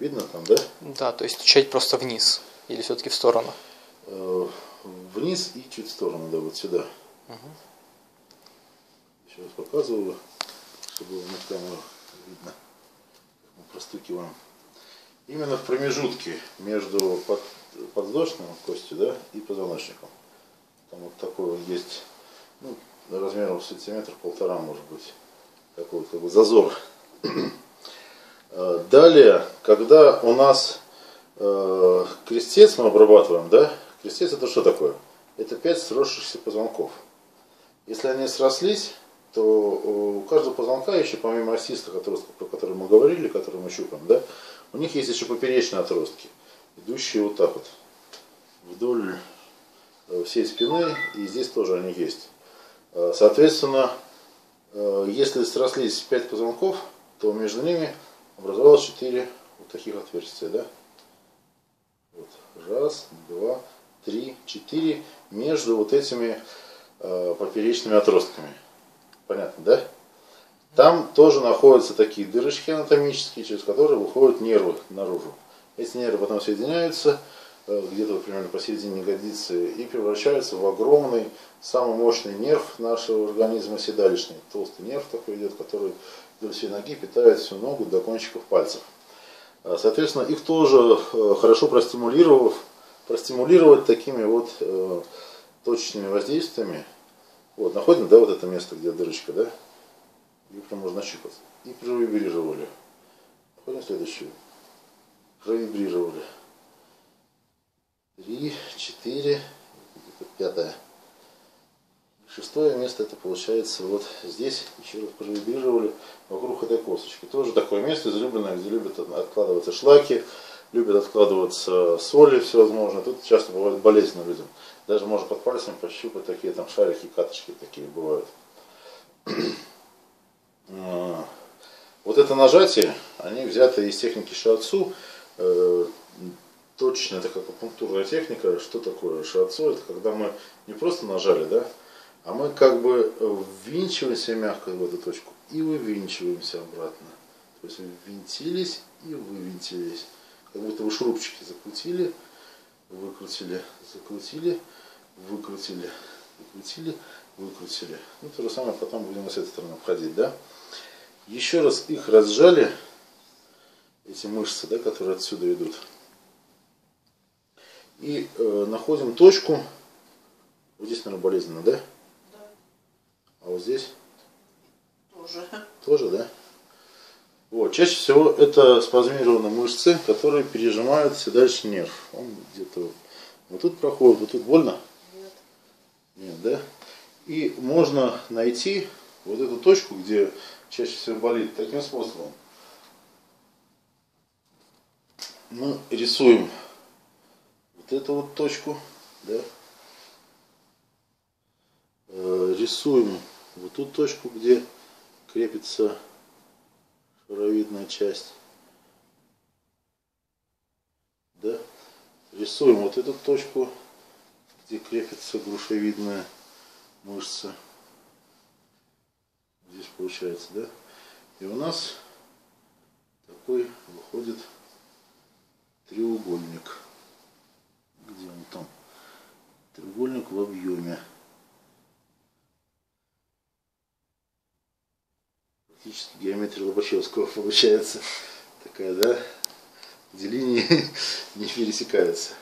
Видно там, да? Да, то есть стучать просто вниз или все-таки в сторону? Вниз и чуть в сторону, да, вот сюда. Угу. Еще раз показываю, чтобы на камеру видно, как мы простукиваем. Именно в промежутке между подвздошной костью, да, и позвоночником. Там вот такой вот есть, ну, размером сантиметр-полтора, может быть, такой вот как бы зазор. Далее, когда у нас крестец мы обрабатываем, да, крестец это что такое? Это 5 сросшихся позвонков. Если они срослись, то у каждого позвонка еще, помимо осистых отростков, про которые мы говорили, которые мы щупаем, да, у них есть еще поперечные отростки, идущие вот так вот, вдоль всей спины, и здесь тоже они есть. Соответственно, если срослись 5 позвонков, то между ними образовалось 4 вот таких отверстия, да? Вот. 1, 2, 3, 4 между вот этими поперечными отростками. Понятно, да? Там тоже находятся такие дырочки анатомические, через которые выходят нервы наружу. Эти нервы потом соединяются, где-то примерно посередине ягодицы, и превращаются в огромный, самый мощный нерв нашего организма, седалищный. Толстый нерв такой идет, который вдоль всей ноги питает всю ногу до кончиков пальцев. Соответственно, их тоже хорошо простимулировать такими вот точечными воздействиями. Вот, находим, да, вот это место, где дырочка, да? Ее прям можно щупать. И провибрировали. Находим следующую. Провибрировали. 3, 4, 5. 6 место это получается вот здесь. Еще раз провибрировали вокруг этой косточки. Тоже такое место излюбленное, где любят откладываться шлаки, любят откладываться соли всевозможные. Тут часто бывает болезненно людям. Даже можно под пальцем пощупать такие там шарики, каточки такие бывают. Вот это нажатие, они взяты из техники шиатсу. Точно это как акупунктурная техника. Что такое шиатсу? Это когда мы не просто нажали, да, а мы как бы ввинчиваемся мягко в эту точку и вывинчиваемся обратно. То есть ввинтились и вывинтились. Как будто вы шурупчики закрутили, выкрутили, закрутили, выкрутили, выкрутили, выкрутили. Ну, то же самое потом будем с этой стороны обходить, да? Еще раз их разжали, эти мышцы, да, которые отсюда идут. И находим точку. Вот здесь, наверное, болезненно, да? Да. А вот здесь? Тоже. Тоже, да? Вот. Чаще всего это спазмированные мышцы, которые пережимают все дальше нерв. Он где-то вот тут проходит, вот тут больно? Нет. Нет, да? И можно найти вот эту точку, где чаще всего болит, таким способом. Мы рисуем вот эту вот точку, да? Рисуем вот ту точку, где крепится шаровидная часть. Да? Рисуем вот эту точку, где крепится грушевидная мышца. Здесь получается, да? И у нас такой выходит треугольник. Где он там? Треугольник в объеме. Практически геометрия Лобачевского получается такая, да? Где линии не пересекаются.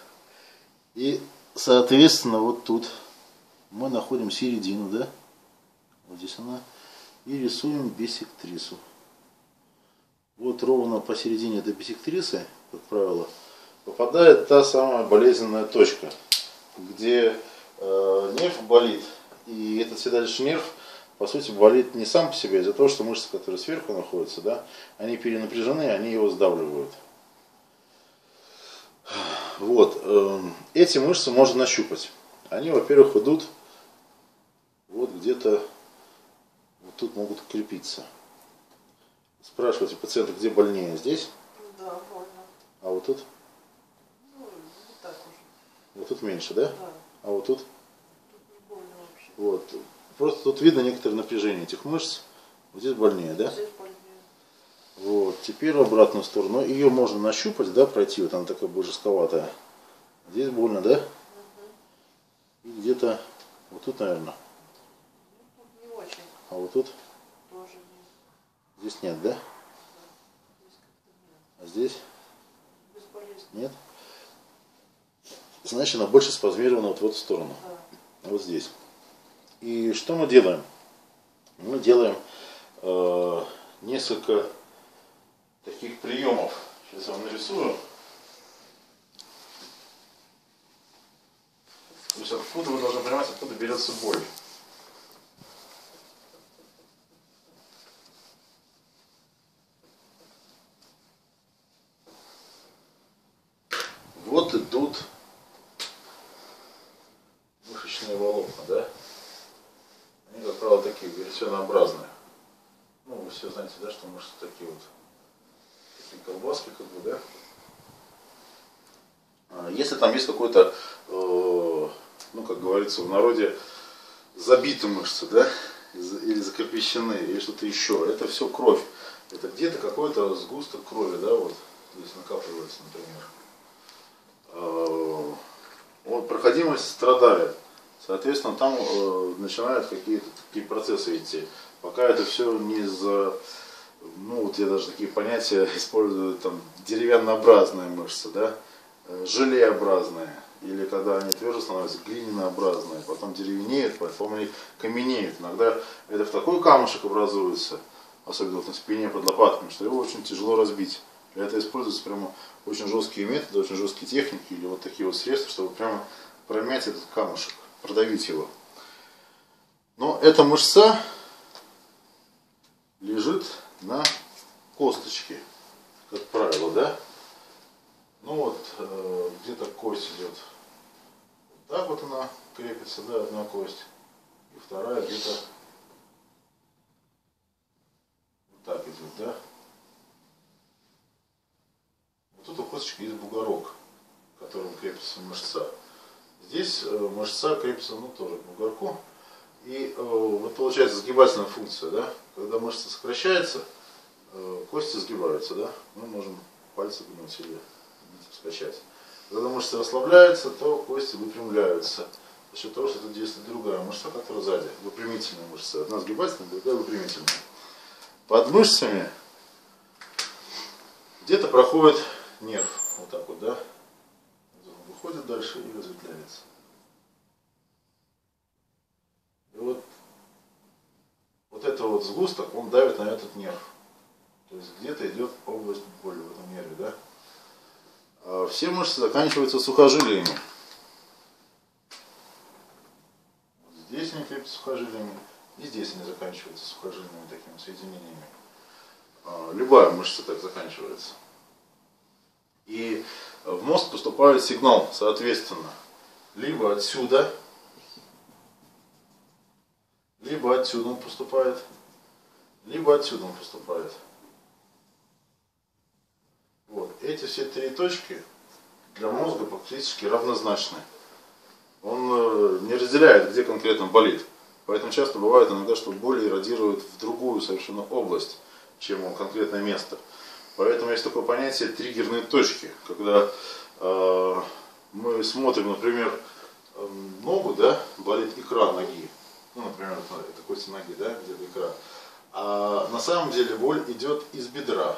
И, соответственно, вот тут мы находим середину, да? Вот здесь она. И рисуем бисектрису. Вот ровно посередине этой бисектрисы, как правило, попадает та самая болезненная точка, где нерв болит. И этот седалищный нерв, по сути, болит не сам по себе, из-за того, что мышцы, которые сверху находятся, да, они перенапряжены, они его сдавливают. Вот. Эти мышцы можно нащупать. Они, во-первых, идут вот где-то. Вот тут могут крепиться. Спрашивайте пациента, где больнее? Здесь? Да, больно. А вот тут? Ну, вот так уже. Вот тут меньше, да? Да. А вот тут? Тут не больно вообще. Вот. Просто тут видно некоторое напряжение этих мышц. Вот здесь больнее, да? Здесь больнее. Вот. Теперь в обратную сторону. Ее можно нащупать, да, пройти. Вот она такая больше жестковатая. Здесь больно, да? Угу. И где-то вот тут, наверное. А вот тут? Тоже нет. Здесь нет, да? Да. Здесь как-то нет. А здесь? Бесполезно. Нет? Значит, она больше спазмирована вот в эту сторону. Да. Вот здесь. И что мы делаем? Мы делаем несколько таких приемов. Сейчас я вам нарисую. То есть откуда вы должны понимать, откуда берется боль. Вот идут мышечные волокна, да? Они, как правило, такие веретенообразные. Ну, вы все знаете, да, что мышцы такие вот, такие колбаски, как бы, да? Если там есть какой-то, ну, как говорится в народе, забиты мышцы, да? Или закрепощены, или что-то еще. Это все кровь. Это где-то какой-то сгусток крови, да, вот здесь накапливается, например. Вот, проходимость страдает, соответственно, там начинают какие-то такие процессы идти, пока это все не за, ну вот я даже такие понятия использую, там деревяннообразные мышцы, да, желеобразные, или когда они тверже становятся, глинянообразные, потом деревенеют, потом они каменеют, иногда это в такой камушек образуется, особенно вот на спине под лопатками, что его очень тяжело разбить. Для этого используются прямо очень жесткие методы, очень жесткие техники или вот такие вот средства, чтобы прямо промять этот камушек, продавить его. Но эта мышца лежит на косточке, как правило, да? Ну вот, где-то кость идет. Вот так вот она крепится, да, одна кость. И вторая где-то вот так идет, да? Тут у косточки есть бугорок, к которому крепится мышца. Здесь мышца крепится, ну, тоже к бугорку. И вот получается сгибательная функция, да? Когда мышца сокращается, кости сгибаются, да? Мы можем пальцы гнуть или скачать. Когда мышца расслабляется, то кости выпрямляются. За счет того, что тут действует другая мышца, которая сзади, выпрямительная мышца. Одна сгибательная, другая выпрямительная. Под мышцами где-то проходит нерв. Вот так вот, да? Он выходит дальше и разветвляется. И вот этот вот сгусток, он давит на этот нерв. То есть где-то идет область боли в этом нерве, да? А все мышцы заканчиваются сухожилиями. Вот здесь они крепятся сухожилиями. И здесь они заканчиваются сухожилиями, такими соединениями. Любая мышца так заканчивается. И в мозг поступает сигнал, соответственно, либо отсюда, либо отсюда он поступает, либо отсюда он поступает. Вот. Эти все три точки для мозга практически равнозначны. Он не разделяет, где конкретно болит. Поэтому часто бывает иногда, что боли радируют в другую совершенно область, чем конкретное место. Поэтому есть такое понятие триггерные точки. Когда мы смотрим, например, ногу, да, болит икра ноги. Ну, например, это кости ноги, да, где-то икра. А на самом деле боль идет из бедра.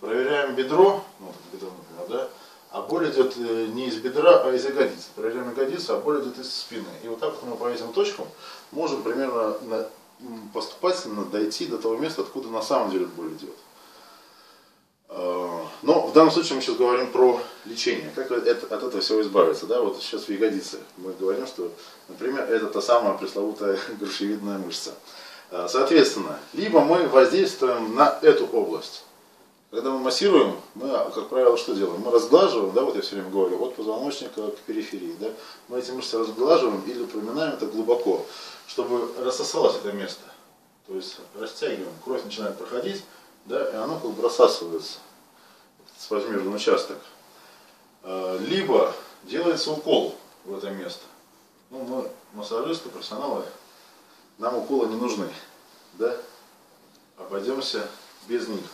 Проверяем бедро, ну, бедро, например, да, а боль идет не из бедра, а из ягодицы. Проверяем ягодицу, а боль идет из спины. И вот так вот мы по этим точкам можем примерно поступательно дойти до того места, откуда на самом деле боль идет. Но в данном случае мы сейчас говорим про лечение. Как от этого всего избавиться? Да? Вот сейчас в ягодице мы говорим, что, например, это та самая пресловутая грушевидная мышца. Соответственно, либо мы воздействуем на эту область. Когда мы массируем, мы, как правило, что делаем? Мы разглаживаем, да, вот я все время говорю, от позвоночника к периферии, да, мы эти мышцы разглаживаем или проминаем это глубоко, чтобы рассосалось это место. То есть растягиваем, кровь начинает проходить, да, и оно как бы рассасывается, спазмированный участок. Либо делается укол в это место. Ну, мы, массажисты, профессионалы, нам уколы не нужны, да, обойдемся без них.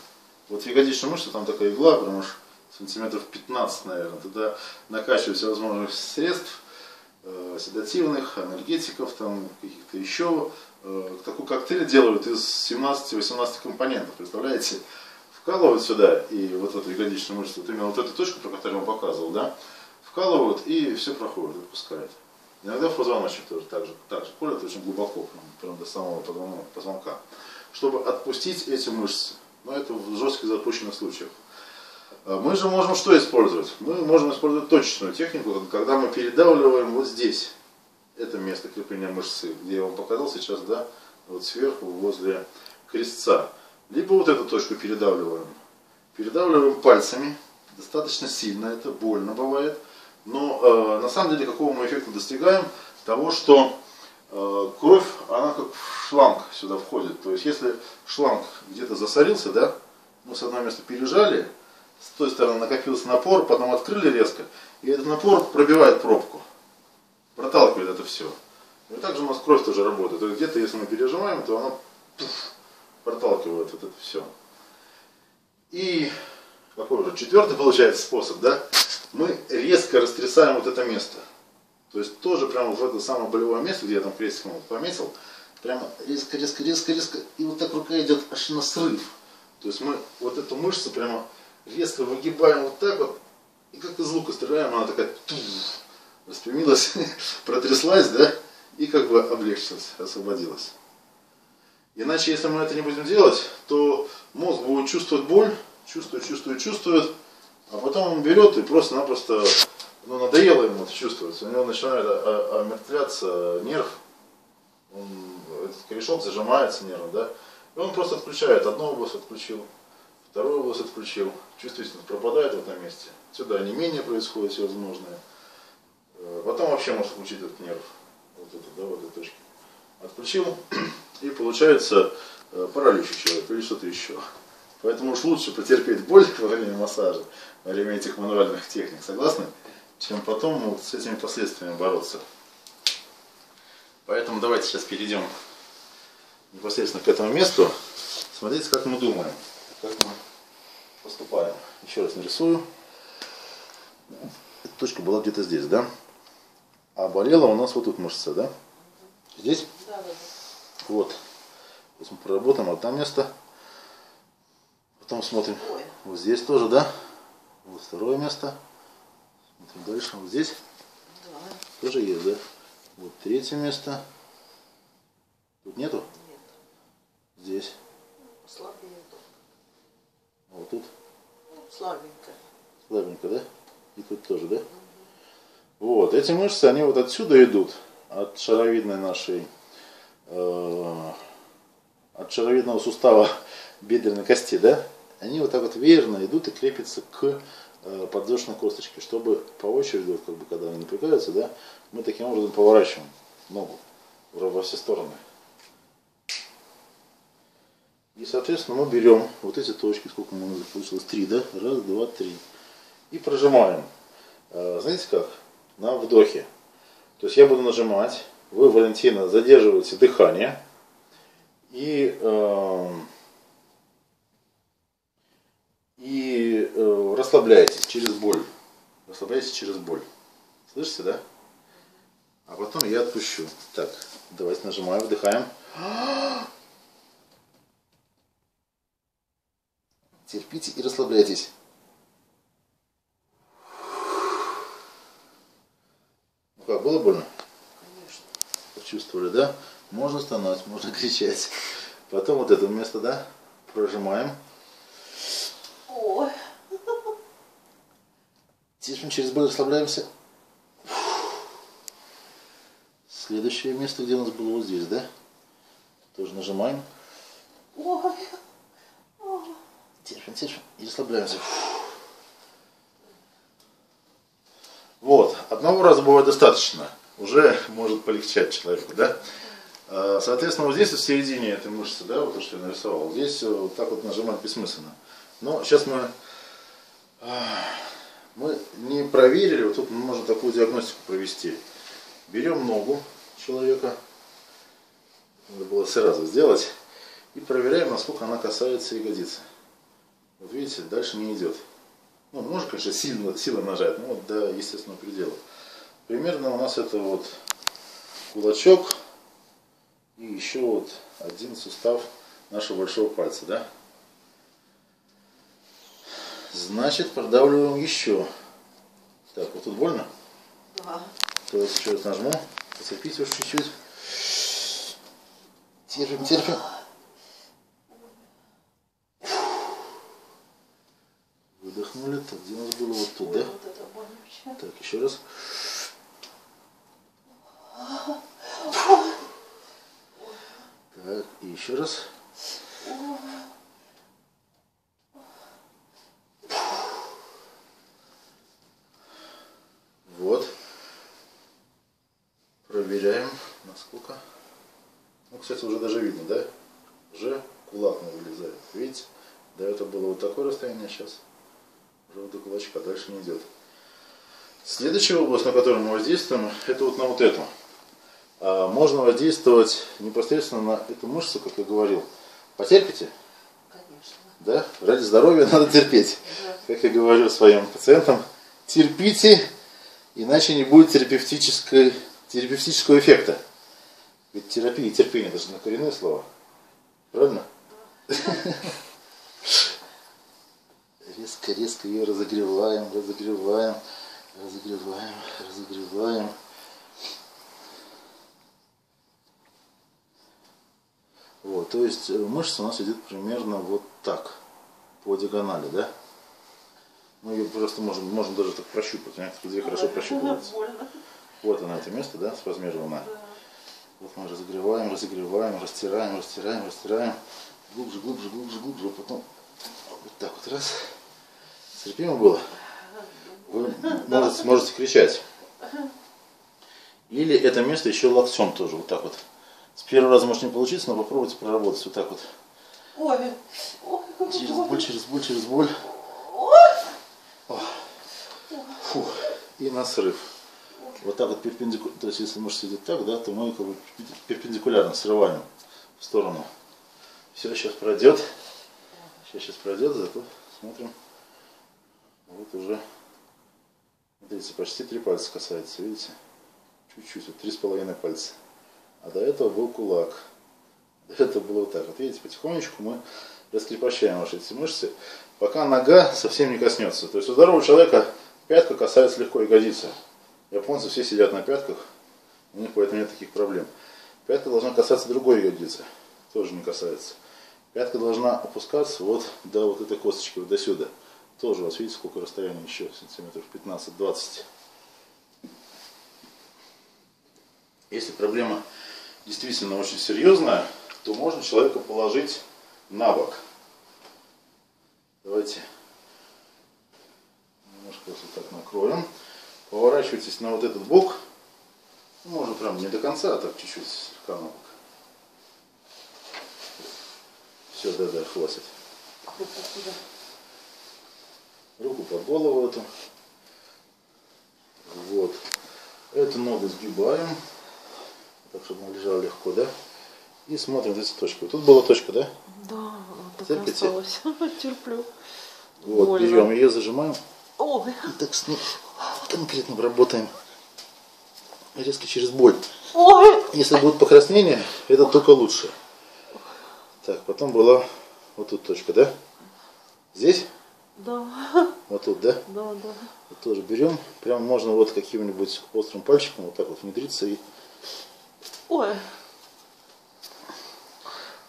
Вот ягодичная мышца, там такая игла, прям уж сантиметров 15, наверное. Туда накачивают всевозможных средств, седативных, анальгетиков, там каких-то еще. Такой коктейль делают из 17-18 компонентов, представляете? Вкалывают сюда, и вот эту ягодичную мышцу, вот именно вот эту точку, про которую я вам показывал, да? Вкалывают, и все проходит, отпускают. Иногда в позвоночник тоже так же колят, очень глубоко, прям до самого позвонка, чтобы отпустить эти мышцы. Но это в жестких запущенных случаях. Мы же можем что использовать? Мы можем использовать точечную технику, когда мы передавливаем вот здесь. Это место крепления мышцы, где я вам показал сейчас, да, вот сверху, возле крестца. Либо вот эту точку передавливаем. Передавливаем пальцами. Достаточно сильно, это больно бывает. Но на самом деле, какого мы эффекта достигаем? Того, что кровь, она как в шланг сюда входит. То есть, если шланг где-то засорился, да, мы с одного места пережали, с той стороны накопился напор, потом открыли резко, и этот напор пробивает пробку, проталкивает это все. И также у нас кровь тоже работает. То есть, где-то, если мы пережимаем, то она проталкивает вот это все. И какой уже четвертый, получается, способ, да? Мы резко растрясаем вот это место. То есть тоже прямо в это самое болевое место, где я там крестиком пометил, прямо резко. И вот так рука идет аж на срыв. То есть мы вот эту мышцу прямо резко выгибаем вот так вот. И как из лука стреляем, она такая распрямилась, протряслась, да? И как бы облегчилась, освободилась. Иначе, если мы это не будем делать, то мозг будет чувствовать боль, чувствует. А потом он берет и просто-напросто... Ну, надоело ему это чувствовать, у него начинает омертвляться нерв, этот корешок зажимается нервом, да, и он просто отключает, одну область отключил, вторую область отключил, чувствительность пропадает в этом месте, сюда онемение происходит всевозможное, потом вообще может включить этот нерв, вот это, да, вот этой точке, отключил, и получается паралич у человека или что-то еще. Поэтому уж лучше потерпеть боль во время массажа, во время этих мануальных техник, согласны? Чем потом вот с этими последствиями бороться. Поэтому давайте сейчас перейдем непосредственно к этому месту. Смотрите, как мы думаем, как мы поступаем. Еще раз нарисую. Эта точка была где-то здесь, да? А болела у нас вот тут мышца, да? Здесь? Да, да. Вот. Сейчас мы проработаем одно место. Потом смотрим. Ой. Вот здесь тоже, да? Вот второе место. Смотрим дальше. Вот здесь. Да. Тоже есть, да? Вот третье место. Тут нету? Нет. Здесь. Ну, слабенько. А вот тут? Ну, слабенько. Слабенько, да? И тут тоже, да? Угу. Вот. Эти мышцы, они вот отсюда идут. От шаровидной нашей... от шаровидного сустава бедренной кости, да? Они вот так вот веерно идут и крепятся к подвздошной косточке, чтобы по очереди, вот, как бы, когда они напрягаются, да, мы таким образом поворачиваем ногу во все стороны. И, соответственно, мы берем вот эти точки, сколько у нас получилось, 3, да? Раз, два, три. И прожимаем. Знаете как? На вдохе. То есть я буду нажимать, вы, Валентина, задерживаете дыхание. И расслабляйтесь через боль. Расслабляйтесь через боль. Слышите, да? А потом я отпущу. Так, давайте нажимаем, вдыхаем. Терпите и расслабляйтесь. Ну как, было больно? Конечно. Почувствовали, да? Можно стонать, можно кричать. Потом вот это место, да, прожимаем. Ой. Терпим через боль, расслабляемся. Следующее место, где у нас было, вот здесь, да? Тоже нажимаем. Ой. Терпим, терпим и расслабляемся. Вот. Одного раза бывает достаточно. Уже может полегчать человеку, да? Соответственно, вот здесь, в середине этой мышцы, да, вот то, что я нарисовал, здесь вот так вот нажимать бессмысленно. Но сейчас мы не проверили, вот тут можно такую диагностику провести. Берем ногу человека, надо было сразу сделать, и проверяем, насколько она касается ягодицы. Вот видите, дальше не идет. Ну, можно, конечно, силой нажать, но вот до естественного предела. Примерно у нас это вот кулачок. И еще вот один сустав нашего большого пальца, да? Значит, продавливаем еще. Так, вот тут больно? Да. То есть еще раз нажму, поцепите уж чуть-чуть. Терпим, терпим. Выдохнули. Так, где у нас было? Вот тут, да? Так, еще раз. И еще раз. Вот. Проверяем, насколько. Ну, кстати, уже даже видно, да? Уже кулак не вылезает. Видите? До этого было вот такое расстояние, сейчас уже вот до кулачка. Дальше не идет. Следующая область, на которую мы воздействуем, это вот на вот эту. Можно воздействовать непосредственно на эту мышцу, как я говорил. Потерпите? Конечно. Да? Ради здоровья надо терпеть. Да. Как я говорю своим пациентам, терпите, иначе не будет терапевтического эффекта. Ведь терапия и терпение, даже на коренные слова. Правильно? Резко-резко ее разогреваем, разогреваем, разогреваем, разогреваем. Вот, то есть мышца у нас идет примерно вот так, по диагонали, да? Мы ее просто можем даже так прощупать, где хорошо прощупывается. Вот она, это место, да, спазмировано. Да. Вот мы разогреваем, разогреваем, растираем, растираем, растираем. Глубже, глубже, глубже, глубже, потом вот так вот раз. Терпимо было? Вы можете кричать. Или это место еще локтем тоже, вот так вот. С первого раза может не получиться, но попробуйте проработать вот так вот. Ой. Ой. Через боль, через боль, через боль. Ой. Фух. И на срыв. Вот так вот перпендикулярно. То есть если мышца идет так, да, то мы как бы перпендикулярно срываем в сторону. Все, сейчас пройдет. Сейчас пройдет, зато смотрим. Вот уже. Смотрите, почти 3 пальца касается, видите? Чуть-чуть, вот 3,5 пальца. А до этого был кулак. Это было вот так. Вот видите, потихонечку мы раскрепощаем ваши эти мышцы, пока нога совсем не коснется. То есть у здорового человека пятка касается легко ягодицы. Японцы все сидят на пятках, у них поэтому нет таких проблем. Пятка должна касаться другой ягодицы, тоже не касается. Пятка должна опускаться вот до вот этой косточки, вот до сюда. Тоже у вас, видите, сколько расстояния еще, сантиметров 15-20. Если проблема действительно очень серьезная, то можно человека положить на бок. Давайте немножко вот так накроем. Поворачивайтесь на вот этот бок. Можно прям не до конца, а так чуть-чуть слегка на бок. Все, да-да, хватит. Руку под голову эту. Вот. Эту ногу сгибаем. Так, чтобы она лежала легко, да? И смотрим вот эту точку. Тут была точка, да? Да, вот так осталось. Терплю. Вот, больно. Берем ее, зажимаем. Ой. И так с ней конкретно работаем. Резко через боль. Ой. Если будет покраснение, это только лучше. Так, потом была вот тут точка, да? Здесь? Да. Вот тут, да? Да, да. Вот тоже берем. Прям можно вот каким-нибудь острым пальчиком вот так вот внедриться и... Ой.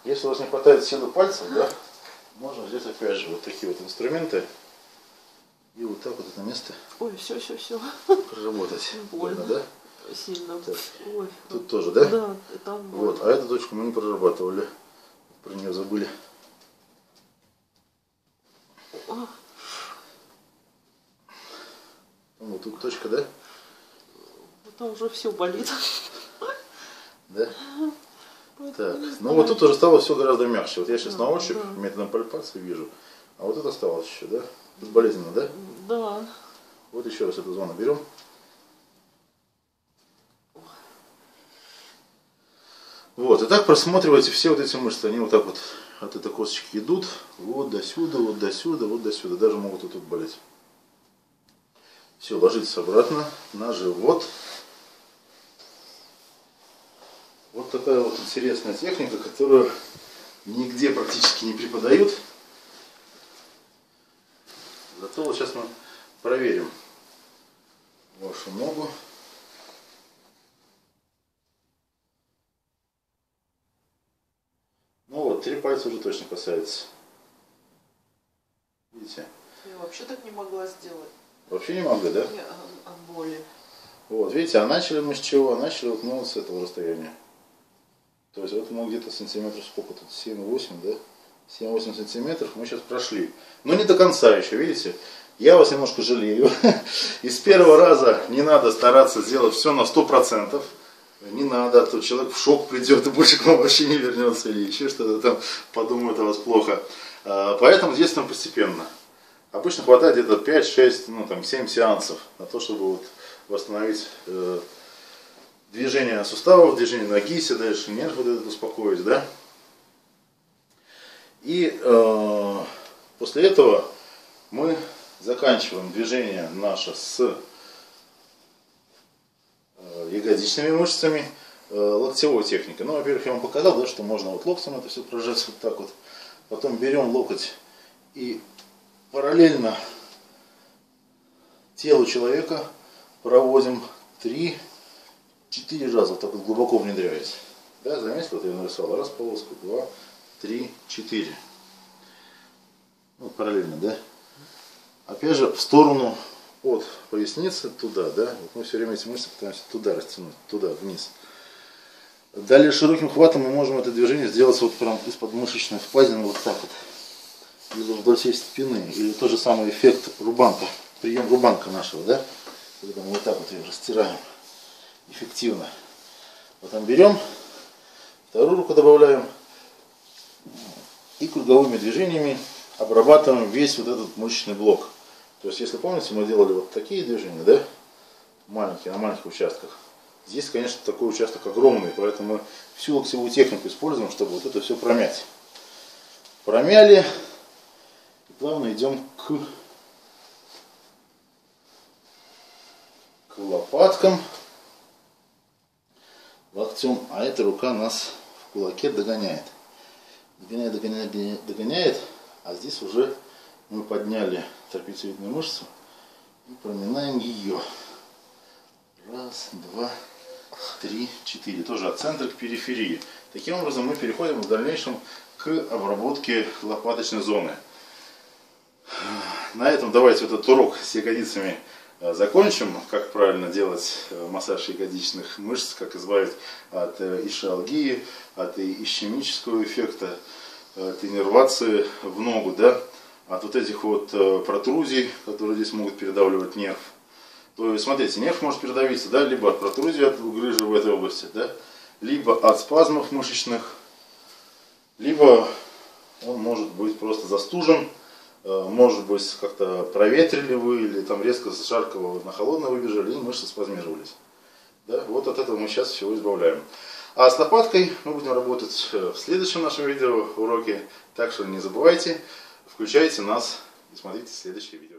Если у вас не хватает силы пальцев, да, можно здесь опять же вот такие вот инструменты и вот так вот это место. Ой, все. Проработать. Больно, да? Сильно. Ой. Тут тоже, да? Да, там больно. Вот, а эту точку мы не прорабатывали. Про нее забыли. Вот тут точка, да? Там уже все болит. Да? Так, ну вот тут уже стало все гораздо мягче. Вот я сейчас на ощупь методом пальпации вижу. А вот это осталось еще, да? Тут болезненно, да? Да. Вот еще раз эту зону берем. Вот, и так просматривайте все вот эти мышцы. Они вот так вот от этой косточки идут. Вот до сюда, вот до сюда, вот до сюда. Даже могут вот тут болеть. Все, ложитесь обратно на живот. Вот такая вот интересная техника, которую нигде практически не преподают. Зато вот сейчас мы проверим вашу ногу. Ну вот, 3 пальца уже точно касаются. Видите? Я вообще так не могла сделать. Вообще не могла, да? Нет, от боли. Вот, видите, а начали мы с чего? Начали вот, ну, с этого расстояния. То есть вот мы где-то сантиметров сколько тут? 7-8, да? 7-8 сантиметров мы сейчас прошли. Но не до конца еще, видите? Я вас немножко жалею. И с первого раза не надо стараться сделать все на 100%. Не надо, а то человек в шок придет и больше к вам вообще не вернется или еще что-то там подумает о вас плохо. Поэтому действуем постепенно. Обычно хватает где-то 5-6, ну там 7 сеансов на то, чтобы вот восстановить движение суставов, движение ноги, дальше нерв вот этот успокоить, да. И после этого мы заканчиваем движение наше с ягодичными мышцами, локтевой техникой. Ну, во-первых, я вам показал, да, что можно вот локтем это все прожать вот так вот. Потом берем локоть и параллельно телу человека проводим 3-4 раза, вот так вот глубоко внедряясь. Да, заметьте, вот я нарисовал. Раз полоску, 2, 3, 4. Вот параллельно, да? Опять же, в сторону от поясницы туда, да? Вот мы все время эти мышцы пытаемся туда растянуть, туда, вниз. Далее широким хватом мы можем это движение сделать вот прям из-под мышечной впадины, вот так вот. Или вдоль всей спины, или тот же самый эффект рубанка, прием рубанка нашего, да? Когда мы вот так вот ее растираем эффективно. Потом берем, вторую руку добавляем и круговыми движениями обрабатываем весь вот этот мышечный блок. То есть, если помните, мы делали вот такие движения, да? Маленькие, на маленьких участках. Здесь, конечно, такой участок огромный, поэтому мы всю локтевую технику используем, чтобы вот это все промять. Промяли и плавно идем к лопаткам, локтем, а эта рука нас в кулаке догоняет. Догоняет, а здесь уже мы подняли трапециевидную мышцу и проминаем ее. Раз, два, три, четыре. Тоже от центра к периферии. Таким образом мы переходим в дальнейшем к обработке лопаточной зоны. На этом давайте этот урок с ягодицами закончим. Как правильно делать массаж ягодичных мышц, как избавить от ишиалгии, от ишемического эффекта, от иннервации в ногу, да? От вот этих вот протрузий, которые здесь могут передавливать нерв. То есть, смотрите, нерв может передавиться, да, либо от протрузии, от грыжи в этой области, да, либо от спазмов мышечных, либо он может быть просто застужен, может быть как-то проветрили вы, или там резко с жаркого на холодное выбежали, и мышцы спазмировались. Да, вот от этого мы сейчас всего избавляем. А с лопаткой мы будем работать в следующем нашем видео уроке, так что не забывайте, включайте нас и смотрите следующее видео.